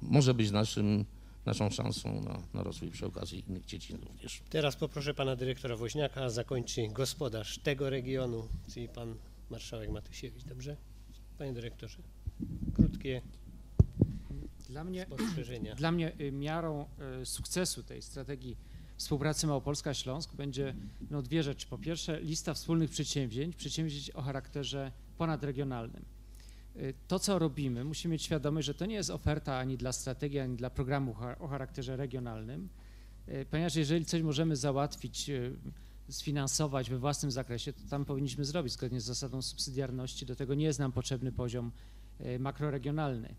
może być naszym naszą szansą na, na rozwój przy okazji innych dziedzin również. Teraz poproszę pana dyrektora Woźniaka, zakończy gospodarz tego regionu, czyli pan marszałek Matusiewicz, dobrze? Panie dyrektorze, krótkie dla mnie, spostrzeżenia. Dla mnie miarą sukcesu tej strategii współpracy Małopolska-Śląsk będzie no, dwie rzeczy. Po pierwsze lista wspólnych przedsięwzięć, przedsięwzięć o charakterze ponadregionalnym. To, co robimy, musimy mieć świadomość, że to nie jest oferta ani dla strategii, ani dla programu o charakterze regionalnym, ponieważ jeżeli coś możemy załatwić, sfinansować we własnym zakresie, to tam powinniśmy zrobić zgodnie z zasadą subsydiarności. Do tego nie jest nam potrzebny poziom makroregionalny.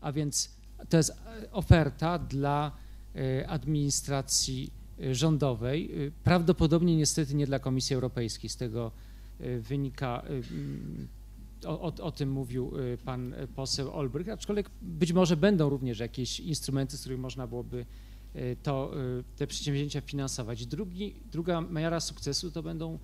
A więc to jest oferta dla administracji rządowej, prawdopodobnie niestety nie dla Komisji Europejskiej, z tego wynika. O, o, o tym mówił pan poseł Olbrycht, aczkolwiek być może będą również jakieś instrumenty, z których można byłoby to, te przedsięwzięcia finansować. Drugi, druga miara sukcesu to będą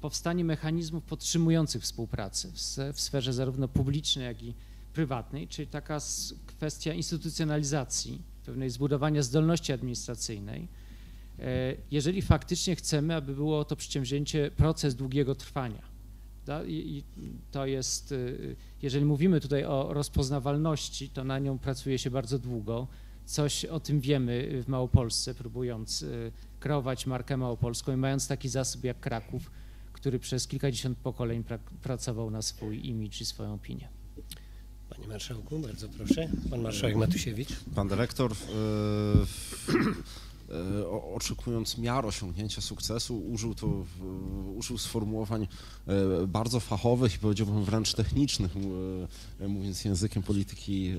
powstanie mechanizmów podtrzymujących współpracę w, w sferze zarówno publicznej, jak i prywatnej, czyli taka kwestia instytucjonalizacji, pewnej zbudowania zdolności administracyjnej, jeżeli faktycznie chcemy, aby było to przedsięwzięcie proces długiego trwania. I to jest, jeżeli mówimy tutaj o rozpoznawalności, to na nią pracuje się bardzo długo. Coś o tym wiemy w Małopolsce, próbując kreować markę małopolską i mając taki zasób jak Kraków, który przez kilkadziesiąt pokoleń pra pracował na swój imidż i swoją opinię. Panie marszałku, bardzo proszę. Pan marszałek Matusiewicz. Pan dyrektor. Yy... oczekując miar osiągnięcia sukcesu, użył, to, użył sformułowań bardzo fachowych i powiedziałbym wręcz technicznych, mówiąc językiem polityki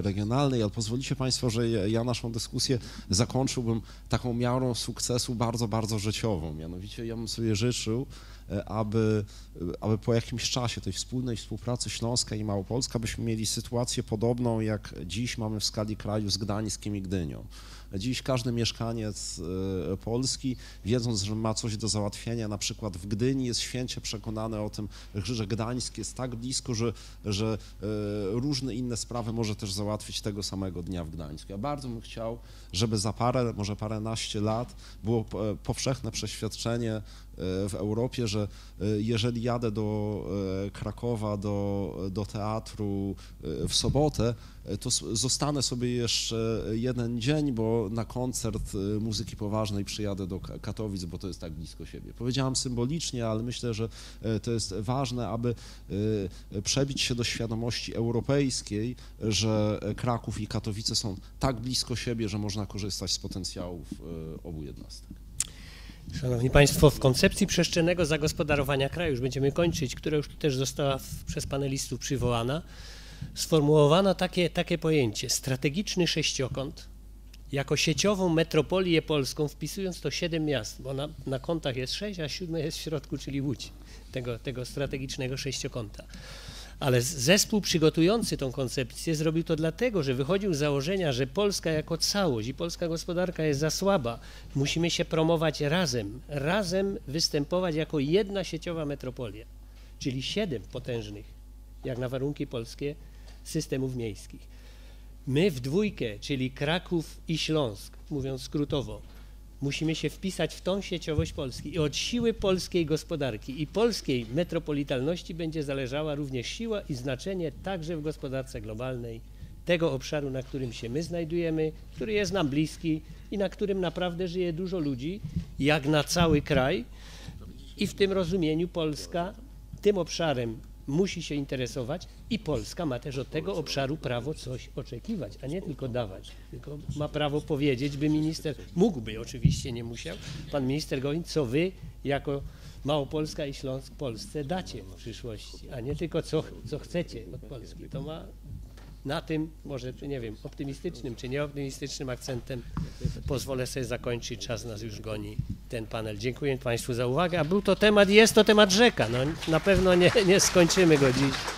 regionalnej, ale pozwolicie państwo, że ja naszą dyskusję zakończyłbym taką miarą sukcesu bardzo, bardzo życiową. Mianowicie ja bym sobie życzył, aby, aby po jakimś czasie tej wspólnej współpracy Śląska i Małopolska byśmy mieli sytuację podobną, jak dziś mamy w skali kraju z Gdańskiem i Gdynią. Dziś każdy mieszkaniec Polski, wiedząc, że ma coś do załatwienia, na przykład w Gdyni, jest święcie przekonany o tym, że Gdańsk jest tak blisko, że, że różne inne sprawy może też załatwić tego samego dnia w Gdańsku. Ja bardzo bym chciał, żeby za parę, może paręnaście lat było powszechne przeświadczenie w Europie, że jeżeli jadę do Krakowa, do, do teatru w sobotę, to zostanę sobie jeszcze jeden dzień, bo na koncert muzyki poważnej przyjadę do Katowic, bo to jest tak blisko siebie. Powiedziałam symbolicznie, ale myślę, że to jest ważne, aby przebić się do świadomości europejskiej, że Kraków i Katowice są tak blisko siebie, że można korzystać z potencjałów obu jednostek. Szanowni Państwo, w koncepcji przestrzennego zagospodarowania kraju, już będziemy kończyć, która już też została w, przez panelistów przywołana, sformułowano takie, takie pojęcie: strategiczny sześciokąt jako sieciową metropolię polską, wpisując to siedem miast, bo na, na kontach jest sześć, a siódme jest w środku, czyli Łódź, tego, tego strategicznego sześciokąta. Ale zespół przygotujący tą koncepcję zrobił to dlatego, że wychodził z założenia, że Polska jako całość i polska gospodarka jest za słaba. Musimy się promować razem, razem występować jako jedna sieciowa metropolia, czyli siedem potężnych, jak na warunki polskie, systemów miejskich. My w dwójkę, czyli Kraków i Śląsk, mówiąc skrótowo, musimy się wpisać w tą sieciowość Polski i od siły polskiej gospodarki i polskiej metropolitalności będzie zależała również siła i znaczenie także w gospodarce globalnej tego obszaru, na którym się my znajdujemy, który jest nam bliski i na którym naprawdę żyje dużo ludzi, jak na cały kraj, i w tym rozumieniu Polska tym obszarem musi się interesować i Polska ma też od tego obszaru prawo coś oczekiwać, a nie tylko dawać. Tylko ma prawo powiedzieć, by minister, mógłby oczywiście, nie musiał, pan minister Gowin, co wy jako Małopolska i Śląsk Polsce dacie w przyszłości, a nie tylko co, co chcecie od Polski. To ma na tym, może nie wiem, optymistycznym czy nieoptymistycznym akcentem pozwolę sobie zakończyć, czas nas już goni. Ten panel. Dziękuję Państwu za uwagę, a był to temat, jest to temat rzeka. No, na pewno nie, nie skończymy go dziś.